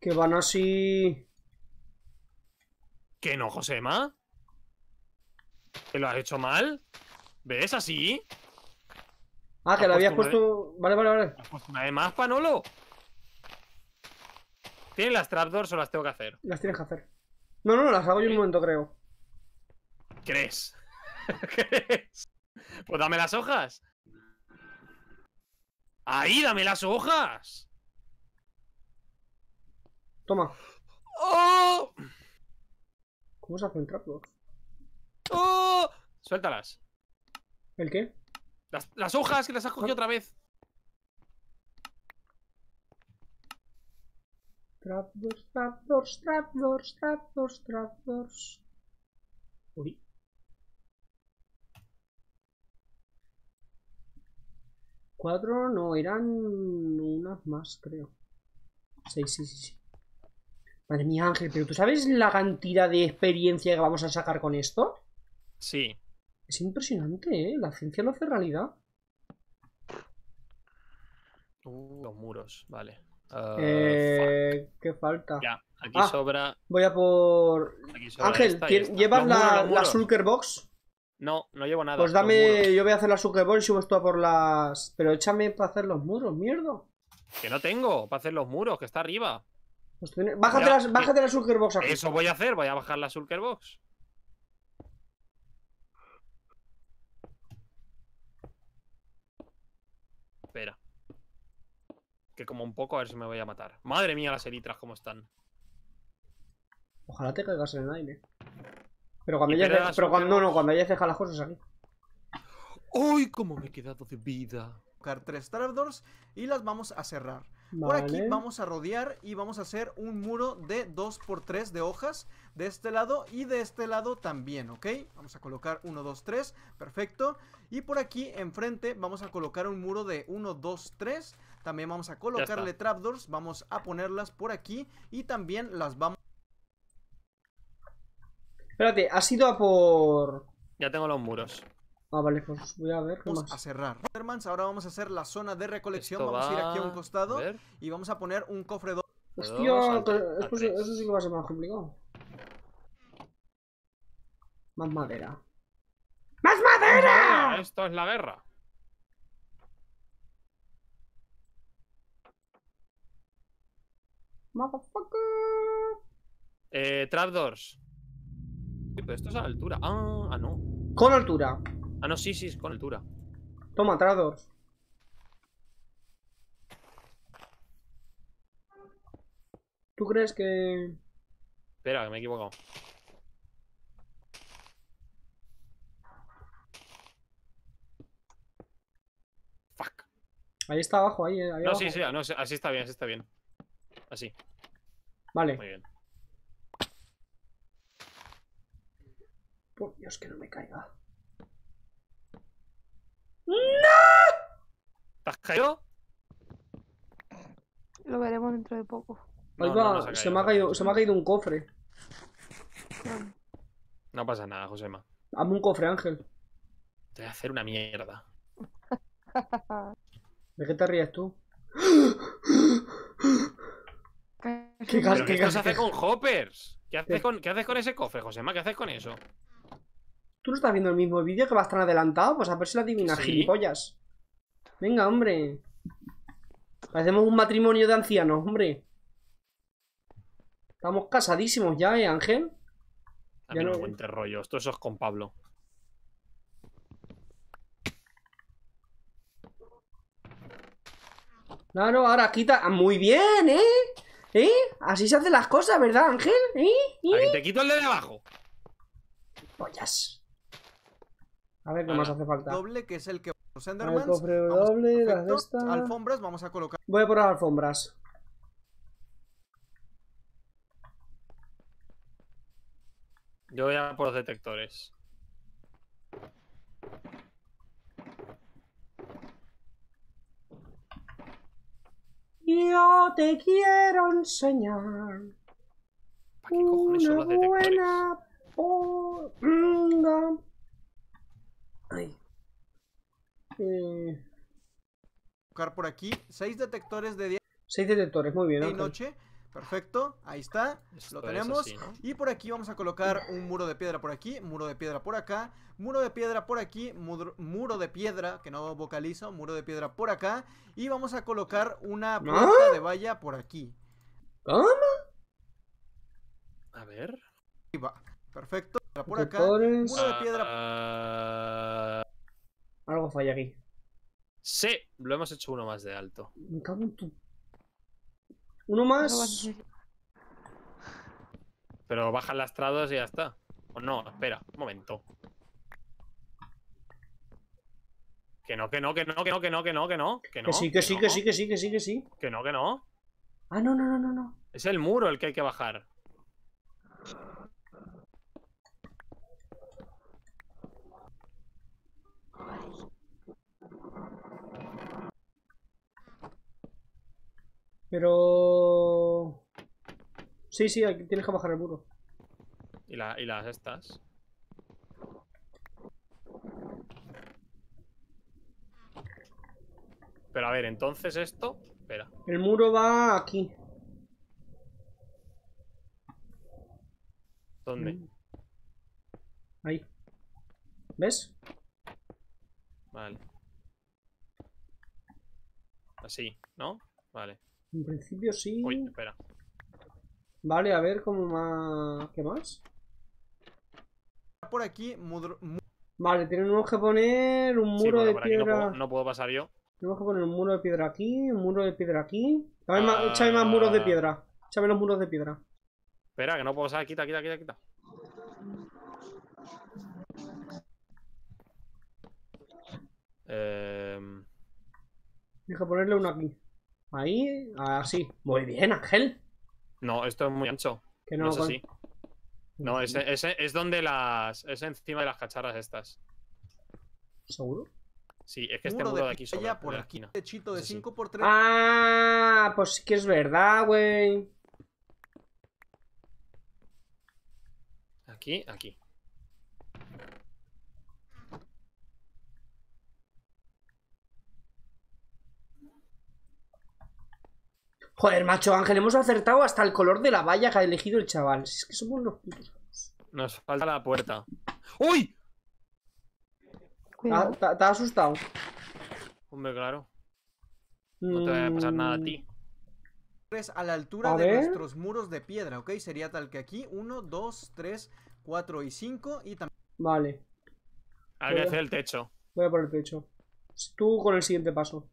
Que van así. ¿Que no, Josema? ¿Que lo has hecho mal? ¿Ves? ¿Así? Ah, que lo habías puesto... Vale, vale, vale. ¿Has puesto una de más, Panolo? ¿Tienes las trapdoors o las tengo que hacer? Las tienes que hacer. No, no, no, las hago yo en un momento, creo. ¿Crees? ¿Crees? Pues dame las hojas. ¡Ahí, dame las hojas! Toma. ¡Oh! ¿Cómo se hace el trapdoor? ¡Oh! Suéltalas. ¿El qué? Las hojas, que las has cogido otra vez. Trapdoors, trapdoors, trapdoors, trapdoors, trapdoors. Uy. Cuatro, no, eran unas más, creo. 6, sí. Madre mía, Ángel, pero ¿tú sabes la cantidad de experiencia que vamos a sacar con esto? Sí. Es impresionante, ¿eh? La ciencia lo hace realidad. Los muros, vale. ¿Qué falta? Ya, aquí sobra... Voy a por... Ángel, ¿llevas la Shulker box? No, no llevo nada. Pues dame, yo voy a hacer la Shulker box y subo esto a por las... Pero échame para hacer los muros, mierda. Que no tengo, para hacer los muros, que está arriba. Bájate la Shulker box aquí. Eso voy a hacer, voy a bajar la Shulker box. Espera. Que como un poco, a ver si me voy a matar. Madre mía, las elitras cómo están. Ojalá te caigas en el aire. Pero cuando ya... Pero cuando no, cuando ya ceja las cosas aquí. ¡Uy, cómo me he quedado de vida! Tres trapdoors y las vamos a cerrar. Vale. Por aquí vamos a rodear y vamos a hacer un muro de 2×3 de hojas de este lado y de este lado también, ¿ok? Vamos a colocar 1, 2, 3, perfecto. Y por aquí enfrente vamos a colocar un muro de 1, 2, 3. También vamos a colocarle trapdoors, vamos a ponerlas por aquí y también las vamos... Espérate, ¿has ido a por...? Ya tengo los muros. Ah, vale, pues voy a ver qué más. Vamos a cerrar. Ahora vamos a hacer la zona de recolección. Esto vamos a ir aquí a un costado y vamos a poner un cofre doble. Hostia, eso sí que va a ser más complicado. Más madera. ¡Más madera! Esto es la guerra. Motherfucker. Trapdoors. Pero esto es a la altura. Ah, no. Con altura. Ah, no, sí, es con altura. Toma, trapdoors. ¿Tú crees que...? Espera, que me he equivocado. Fuck. Ahí está abajo, ahí abajo. Sí, no, así está bien, Así. Vale. Muy bien. Por Dios, que no me caiga. ¡No! ¿Te has caído? Lo veremos dentro de poco. Ahí va, se me ha caído un cofre. No pasa nada, Josema. Hazme un cofre, Ángel. Te voy a hacer una mierda. ¿De qué te rías tú? ¿Qué haces con hoppers? ¿Qué haces con ese cofre, Josema? ¿Qué haces con eso? ¿Tú no estás viendo el mismo vídeo que vas tan adelantado? Pues a ver si lo adivinas, ¿sí? Gilipollas. Venga, hombre. Hacemos un matrimonio de ancianos, hombre. Estamos casadísimos ya, Ángel. A mí ya no me cuentes rollo. Esto eso es con Pablo. Claro, ahora quita. Muy bien, ¿eh? Así se hacen las cosas, ¿verdad, Ángel? Ahí te quito el de debajo. Pollas. A ver qué más hace falta. Doble, que es el que... Los Endermans, cofre doble, las de estas. Alfombras, vamos a colocar. Voy a poner alfombras. Yo voy a por los detectores. Yo te quiero enseñar. ¿Para qué cojones son los detectores? Buena ponga. Ay. Buscar por aquí 6 detectores de día. 6 detectores, muy bien. De noche, perfecto, ahí está. Esto lo tenemos así, ¿no? Y por aquí vamos a colocar un muro de piedra por aquí, muro de piedra por acá, muro de piedra por aquí, muro de piedra, que no vocalizo, muro de piedra por acá. Y vamos a colocar una puerta de valla por aquí. ¿Cómo? A ver. Ahí va, perfecto. Por acá, muro de piedra. Algo falla aquí. Sí, lo hemos hecho uno más de alto. Me cago en tu... Uno más. Pero bajan las tradas y ya está. O no, espera, un momento. Que no. Que sí. Que no. Ah, no. Es el muro el que hay que bajar. Pero... Sí, aquí tienes que bajar el muro. ¿Y las estas? Pero a ver, entonces esto... Espera. El muro va aquí. ¿Dónde? Ahí. ¿Ves? Vale. Así, ¿no? Vale. En principio sí. Uy, espera. Vale, a ver cómo más... ¿Qué más? Por aquí... Vale, tenemos que poner un muro de piedra... No puedo pasar yo. Tenemos que poner un muro de piedra aquí, un muro de piedra aquí... Échame más muros de piedra. Échame los muros de piedra. Espera, que no puedo pasar. Quita. Tienes que ponerle uno aquí. Ahí, así. Muy bien, Ángel. No, esto es muy ancho. Que no, no es así. No, es donde las... Es encima de las cacharras estas. ¿Seguro? Sí, es que este muro de aquí sobra por la esquina. Techito de 5x3. Ah, pues que es verdad, güey. Aquí. Joder, macho, Ángel, hemos acertado hasta el color de la valla que ha elegido el chaval. Es que somos los putos. Nos falta la puerta. ¡Uy! ¿Te has asustado? Hombre, claro. No te va a pasar nada a ti. A la altura de nuestros muros de piedra, ¿ok? Sería tal que aquí 1, 2, 3, 4 y 5 y también... Vale. Hay que hacer el techo. Voy a por el techo. Tú con el siguiente paso.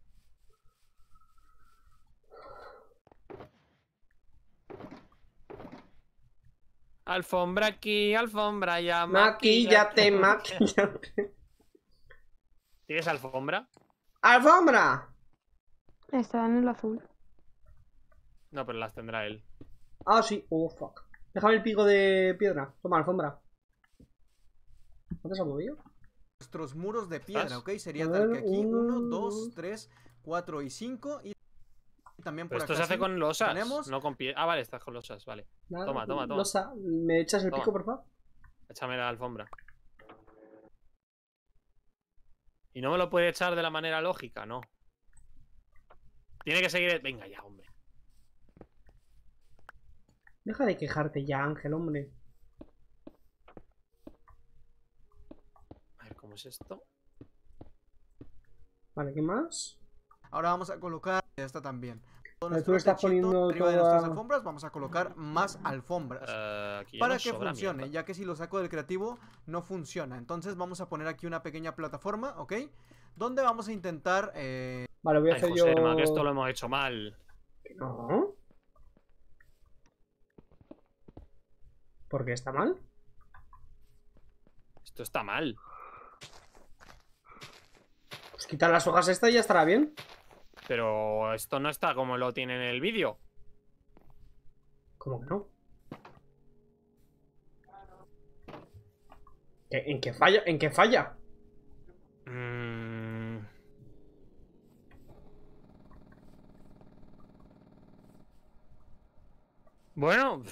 Alfombra aquí, alfombra allá. Maquíllate. ¿Tienes alfombra? ¡Alfombra! Está en el azul. No, pero las tendrá él. Ah, sí. Oh, fuck. Déjame el pico de piedra. Toma, alfombra. ¿Dónde se ha movido? Nuestros muros de piedra, ¿ok? Sería tal que aquí 1, 2, 3, 4 y 5. Y también por esto acá se hace con losas, no con piedra. Ah, vale, estás con losas, vale. Nada, toma, toma, toma. Losa. ¿Me echas el pico, por favor? Échame la alfombra. Y no me lo puede echar de la manera lógica, no. Tiene que seguir... Venga ya, hombre. Deja de quejarte ya, Ángel, hombre. A ver, ¿cómo es esto? Vale, ¿qué más? Ahora vamos a colocar esta también. Tú estás poniendo arriba de nuestras alfombras, vamos a colocar más alfombras para que funcione, ya que si lo saco del creativo no funciona. Entonces vamos a poner aquí una pequeña plataforma, ¿ok? Donde vamos a intentar... Vale, voy a hacer José, yo... que esto lo hemos hecho mal. No. ¿Por qué está mal? Esto está mal. Pues quitar las hojas esta y ya estará bien. Pero esto no está como lo tiene en el vídeo. ¿Cómo que no? ¿En qué falla? ¿En qué falla? Bueno,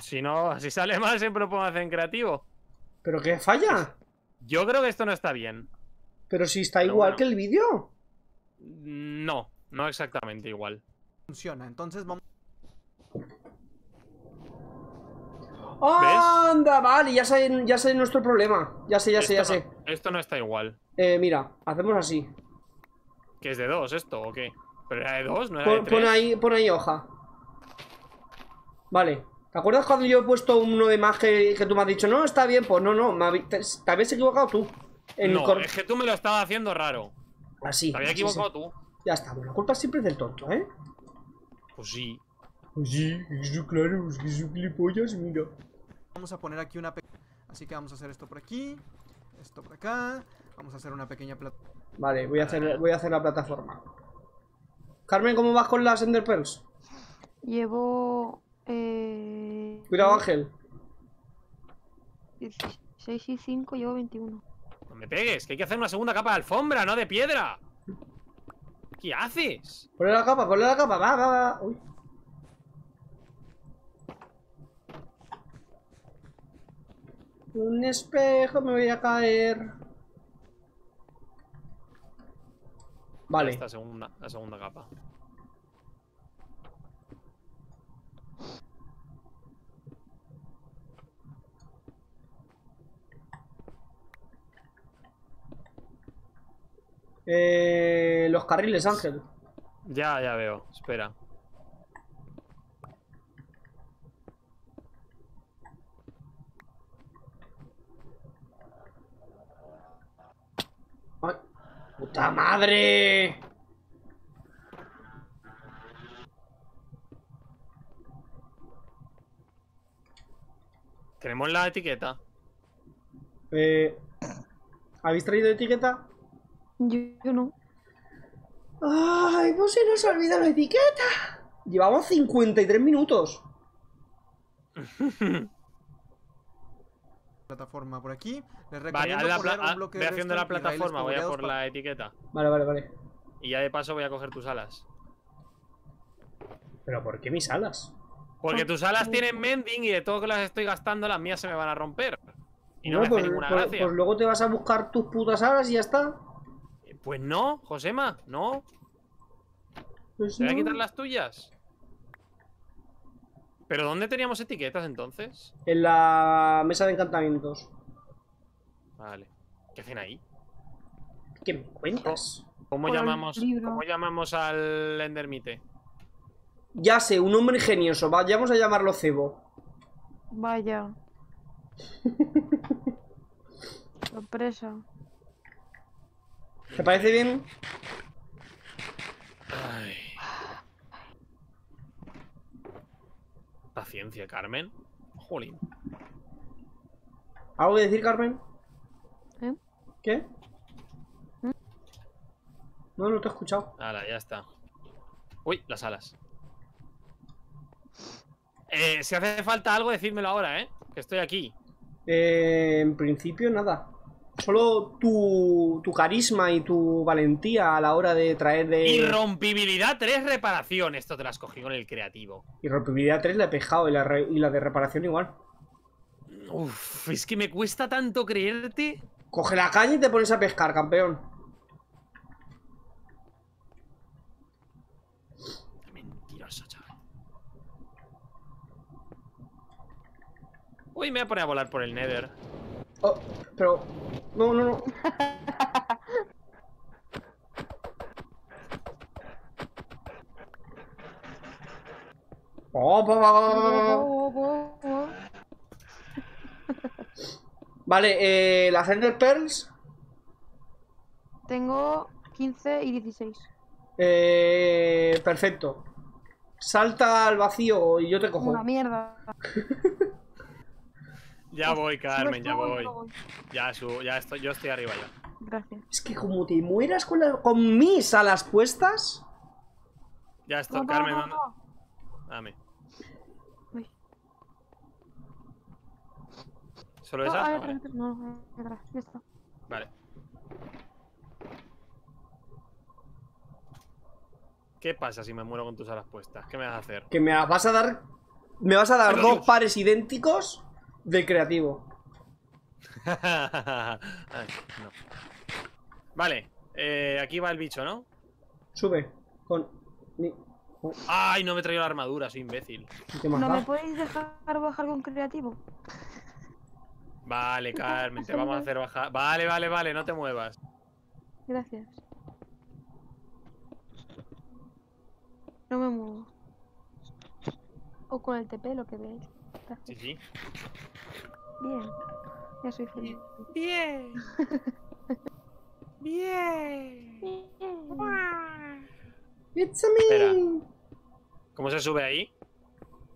si no, si sale mal siempre lo puedo hacer en creativo. ¿Pero qué falla? Yo creo que esto no está bien. Pero si está igual que el vídeo. No, no exactamente igual. Funciona, entonces vamos... ¡Oh, anda! Vale, ya sé nuestro problema. Ya sé. Esto no está igual. Mira, hacemos así. ¿Que es de dos esto o qué? ¿Pero era de dos? ¿No era de tres? Pon ahí hoja. Vale. ¿Te acuerdas cuando yo he puesto uno de más que tú me has dicho? No, está bien, pues no. Te habías equivocado tú. No, es que tú me lo estabas haciendo raro. Así. Te había equivocado tú. Ya está, bueno, la culpa siempre es del tonto, ¿eh? Pues sí. Pues sí, eso claro, es que son gilipollas, mira. Vamos a poner aquí una pequeña... Así que vamos a hacer esto por aquí, esto por acá. Vamos a hacer una pequeña plataforma. Vale, voy a hacer la plataforma. Carmen, ¿cómo vas con las Ender pearls? Llevo... Cuidado, Ángel. 6 y 5, llevo 21. No me pegues, que hay que hacer una segunda capa de alfombra, no de piedra. ¿Qué haces? Ponle la capa, va. Uy. Un espejo, me voy a caer. Vale. Esta segunda, la segunda capa. Los carriles, Ángel. Ya veo, espera. Ay, ¡puta madre! Tenemos la etiqueta. ¿Habéis traído etiqueta? Yo no. Ay, pues se nos olvida la etiqueta. Llevamos 53 minutos. Plataforma por aquí. Les recomiendo un bloque de... Voy haciendo la plataforma, voy a por la etiqueta. Vale. Y ya de paso voy a coger tus alas. ¿Pero por qué mis alas? Porque tus alas tienen mending y de todo que las estoy gastando, las mías se me van a romper. Y no me hace ninguna gracia. Pues luego te vas a buscar tus putas alas y ya está. Pues no, Josema, no. Pues ¿te voy a quitar las tuyas? ¿Pero dónde teníamos etiquetas entonces? En la mesa de encantamientos. Vale. ¿Qué hacen ahí? ¿Qué me cuentas? ¿Cómo llamamos al Endermite? Ya sé, un hombre ingenioso. Vayamos a llamarlo Cebo. Vaya. Sorpresa. ¿Te parece bien? Ay. Paciencia, Carmen. Jolín. ¿Algo que decir, Carmen? ¿Eh? ¿Qué? ¿Eh? No te he escuchado. Hala, ya está. Uy, las alas. Si hace falta algo, decídmelo ahora, ¿eh? Que estoy aquí. En principio nada. Solo tu carisma y tu valentía a la hora de traer de... Irrompibilidad 3, reparación. Esto te las cogí con el creativo. Irrompibilidad 3 la he pejado y la de reparación igual. Uff, es que me cuesta tanto creerte. Coge la caña y te pones a pescar, campeón. Mentiroso, chaval. Uy, me voy a poner a volar por el Nether. Oh, pero... No, no, no. Vale, las Ender pearls. Tengo 15 y 16. Perfecto. Salta al vacío y yo te cojo. Una mierda. Ya voy, Carmen, ya voy. Ya subo, ya estoy, yo estoy arriba ya. Gracias. Es que como te mueras con mis alas puestas. Ya estoy, no, Carmen, no, no, no. Dame. Uy. ¿Solo esa? No, vale. No, gracias, ya está. Vale. ¿Qué pasa si me muero con tus alas puestas? ¿Qué me vas a hacer? Que me vas a dar. Me vas a dar dos pares idénticos. De creativo. Ay, no. Vale, aquí va el bicho, ¿no? Sube con... Ay, no me he traído la armadura, soy imbécil. ¿No me podéis dejar bajar con creativo? Vale, Carmen, te vamos a hacer bajar. Vale, vale, vale, no te muevas. Gracias. No me muevo. O con el TP, lo que veis. Sí, sí. Bien. Ya soy feliz. Bien. Bien. Bien. It's a me. ¿Cómo se sube ahí?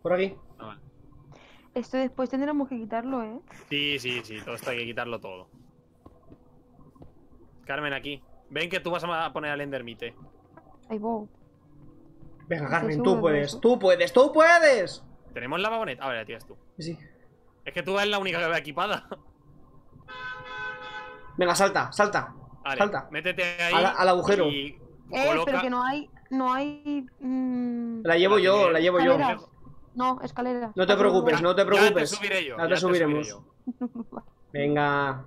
Por aquí. Ah, vale. Esto después tendremos que quitarlo, ¿eh? Sí, sí, sí. Todo esto hay que quitarlo todo. Carmen, aquí. Ven que tú vas a poner al Endermite. Ay, wow. Venga, Carmen, tú puedes. Tú puedes. Tú puedes. ¿Tenemos la vagoneta? A ver, la tiras tú. Sí. Es que tú eres la única que va equipada. Venga, salta, salta. Vale, salta. Métete ahí. Al agujero. Y coloca... pero que no hay. No hay. La llevo yo, la llevo yo. No, escalera. No te preocupes, no te preocupes. Ya te subiré yo. Ya te subiremos. Venga.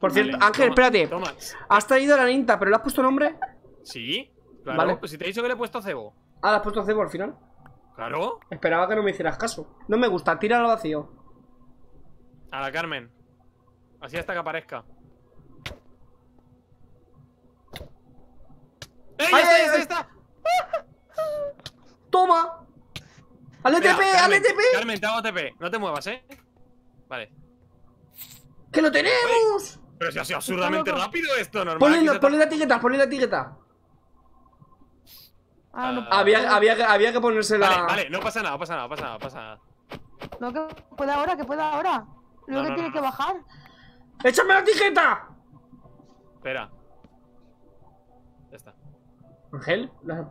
Por cierto, vale, Ángel, toma, espérate. Toma. Has traído la ninta, pero ¿le has puesto nombre? Sí. Claro. Vale. Pues si te he dicho que le he puesto cebo. Ah, ¿le has puesto cebo al final? Claro. Esperaba que no me hicieras caso. No me gusta, tíralo al vacío. A la Carmen. Así hasta que aparezca. ¡Ey! ¡Ahí está! ¡Ahí está! ¡Toma! ¡Ale TP! ¡Ale TP! Carmen, te hago TP. No te muevas, ¿eh? Vale. ¡Que lo tenemos! Uy, pero si ha sido absurdamente rápido esto, normal. Ponle la etiqueta, ponle la etiqueta. Ah, no, había que ponerse la... Vale, vale, no pasa nada, pasa nada, pasa nada, pasa nada. No, que pueda ahora, que pueda ahora. Luego no, que no, tiene no, que bajar. ¡Échame la etiqueta! Espera. Ya está. Ángel, la...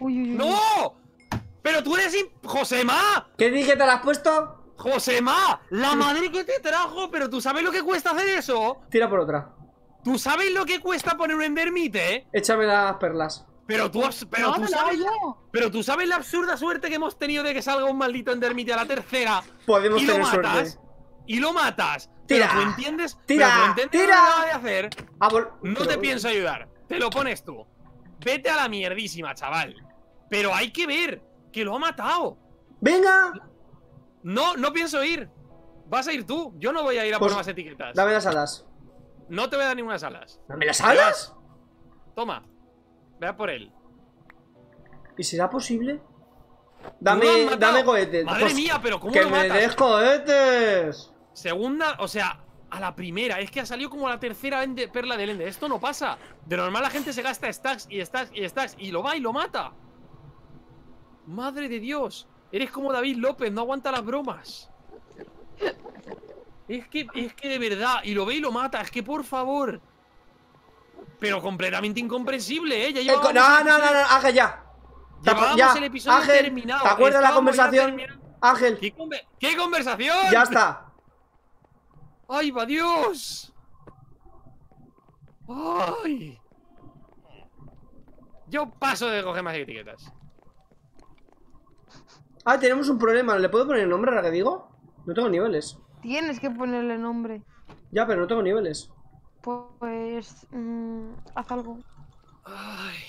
Uy, uy, uy. ¡No! ¡Pero tú eres... ¡Josema! ¿Qué etiqueta le has puesto? ¡Josema! ¡La madre que te trajo! ¿Pero tú sabes lo que cuesta hacer eso? Tira por otra. ¿Tú sabes lo que cuesta poner un endermite, eh? Échame las perlas. Pero tú sabes la absurda suerte que hemos tenido de que salga un maldito endermite a la tercera. Podemos tener suerte. Y lo matas. Tira. Pero tú entiendes. Tira. Pero tú entiendes lo que acaba de hacer. No te pienso ayudar. Te lo pones tú. Vete a la mierdísima, chaval. Pero hay que ver que lo ha matado. Venga. No, no pienso ir. Vas a ir tú. Yo no voy a ir a por más etiquetas. Dame las alas. No te voy a dar ninguna alas. ¿Dame las alas? Toma. Vea por él. ¿Y será posible? Dame cohetes. Madre mía, pero ¿cómo lo matas? ¡Que me des cohetes! Segunda, o sea, a la primera. Es que ha salido como la tercera perla del Ender. Esto no pasa. De normal la gente se gasta stacks y stacks y stacks y lo va y lo mata. Madre de Dios. Eres como David López, no aguanta las bromas. Es que de verdad, y lo ve y lo mata, es que por favor. Pero completamente incomprensible, ¿eh? Ya no, no, no, no, haga ya. Llevábamos el episodio Ángel, terminado. ¿Te acuerdas la conversación, Ángel? ¿Qué conversación? Ya está. ¡Ay, va Dios! ¡Ay! Yo paso de coger más etiquetas. Ah, tenemos un problema. ¿Le puedo poner nombre a la que digo? No tengo niveles. Tienes que ponerle nombre. Ya, pero no tengo niveles. Pues... haz algo. Ay.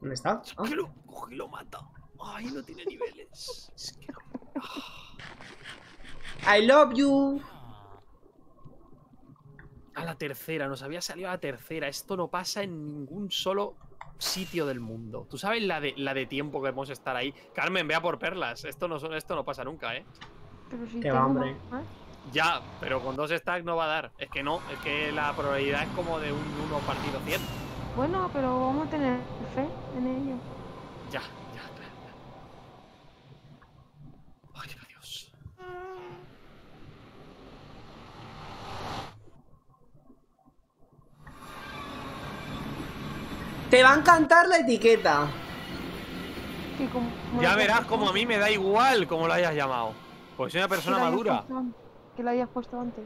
¿Dónde está? Es que lo mata. Ay, no tiene niveles. Es que no... I love you. A la tercera, nos había salido a la tercera. Esto no pasa en ningún solo sitio del mundo. ¿Tú sabes la de tiempo que vamos a estar ahí? Carmen, vea por perlas. Esto no pasa nunca, ¿eh? Pero si qué va, hombre. ¿Eh? Ya, pero con 2 stacks no va a dar. Es que no, es que la probabilidad es como de un 1 partido 100. Bueno, pero vamos a tener fe en ello. Ya. Te va a encantar la etiqueta. Ya verás como a mí me da igual como lo hayas llamado. Pues soy una persona madura. Que la hayas puesto antes.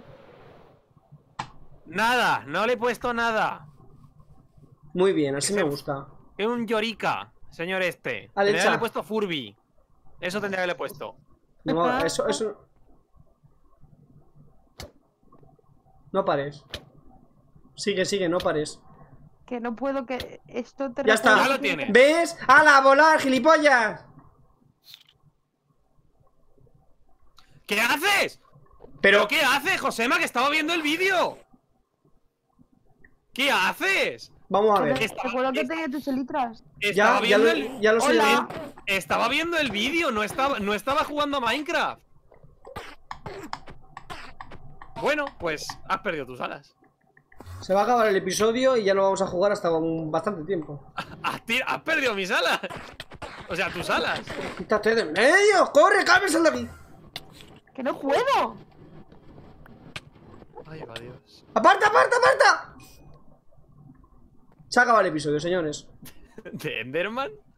Nada, no le he puesto nada. Muy bien, así me gusta. Es un llorica, señor este. Tendría que haberle puesto Furby. Eso tendría que haberle puesto. No, eso... No pares. Sigue, no pares. Que no puedo, que esto te... Ya está, ya lo tienes. ¿Ves? ¡Hala, a volar, gilipollas! ¿Qué haces? ¿Pero qué haces, Josema? Que estaba viendo el vídeo. ¿Qué haces? Vamos a ver. Recuérdate de tus elitras. Ya lo sé. Estaba viendo el vídeo, no estaba jugando a Minecraft. Bueno, pues has perdido tus alas. Se va a acabar el episodio y ya no vamos a jugar hasta bastante tiempo. ¿Has perdido mis alas? O sea, tus alas. ¡Quítate de en medio! ¡Corre, Carmen, sal de aquí! ¡Que no puedo! ¡Ay, va Dios! ¡Aparta! Se ha acabado el episodio, señores. ¿De Enderman?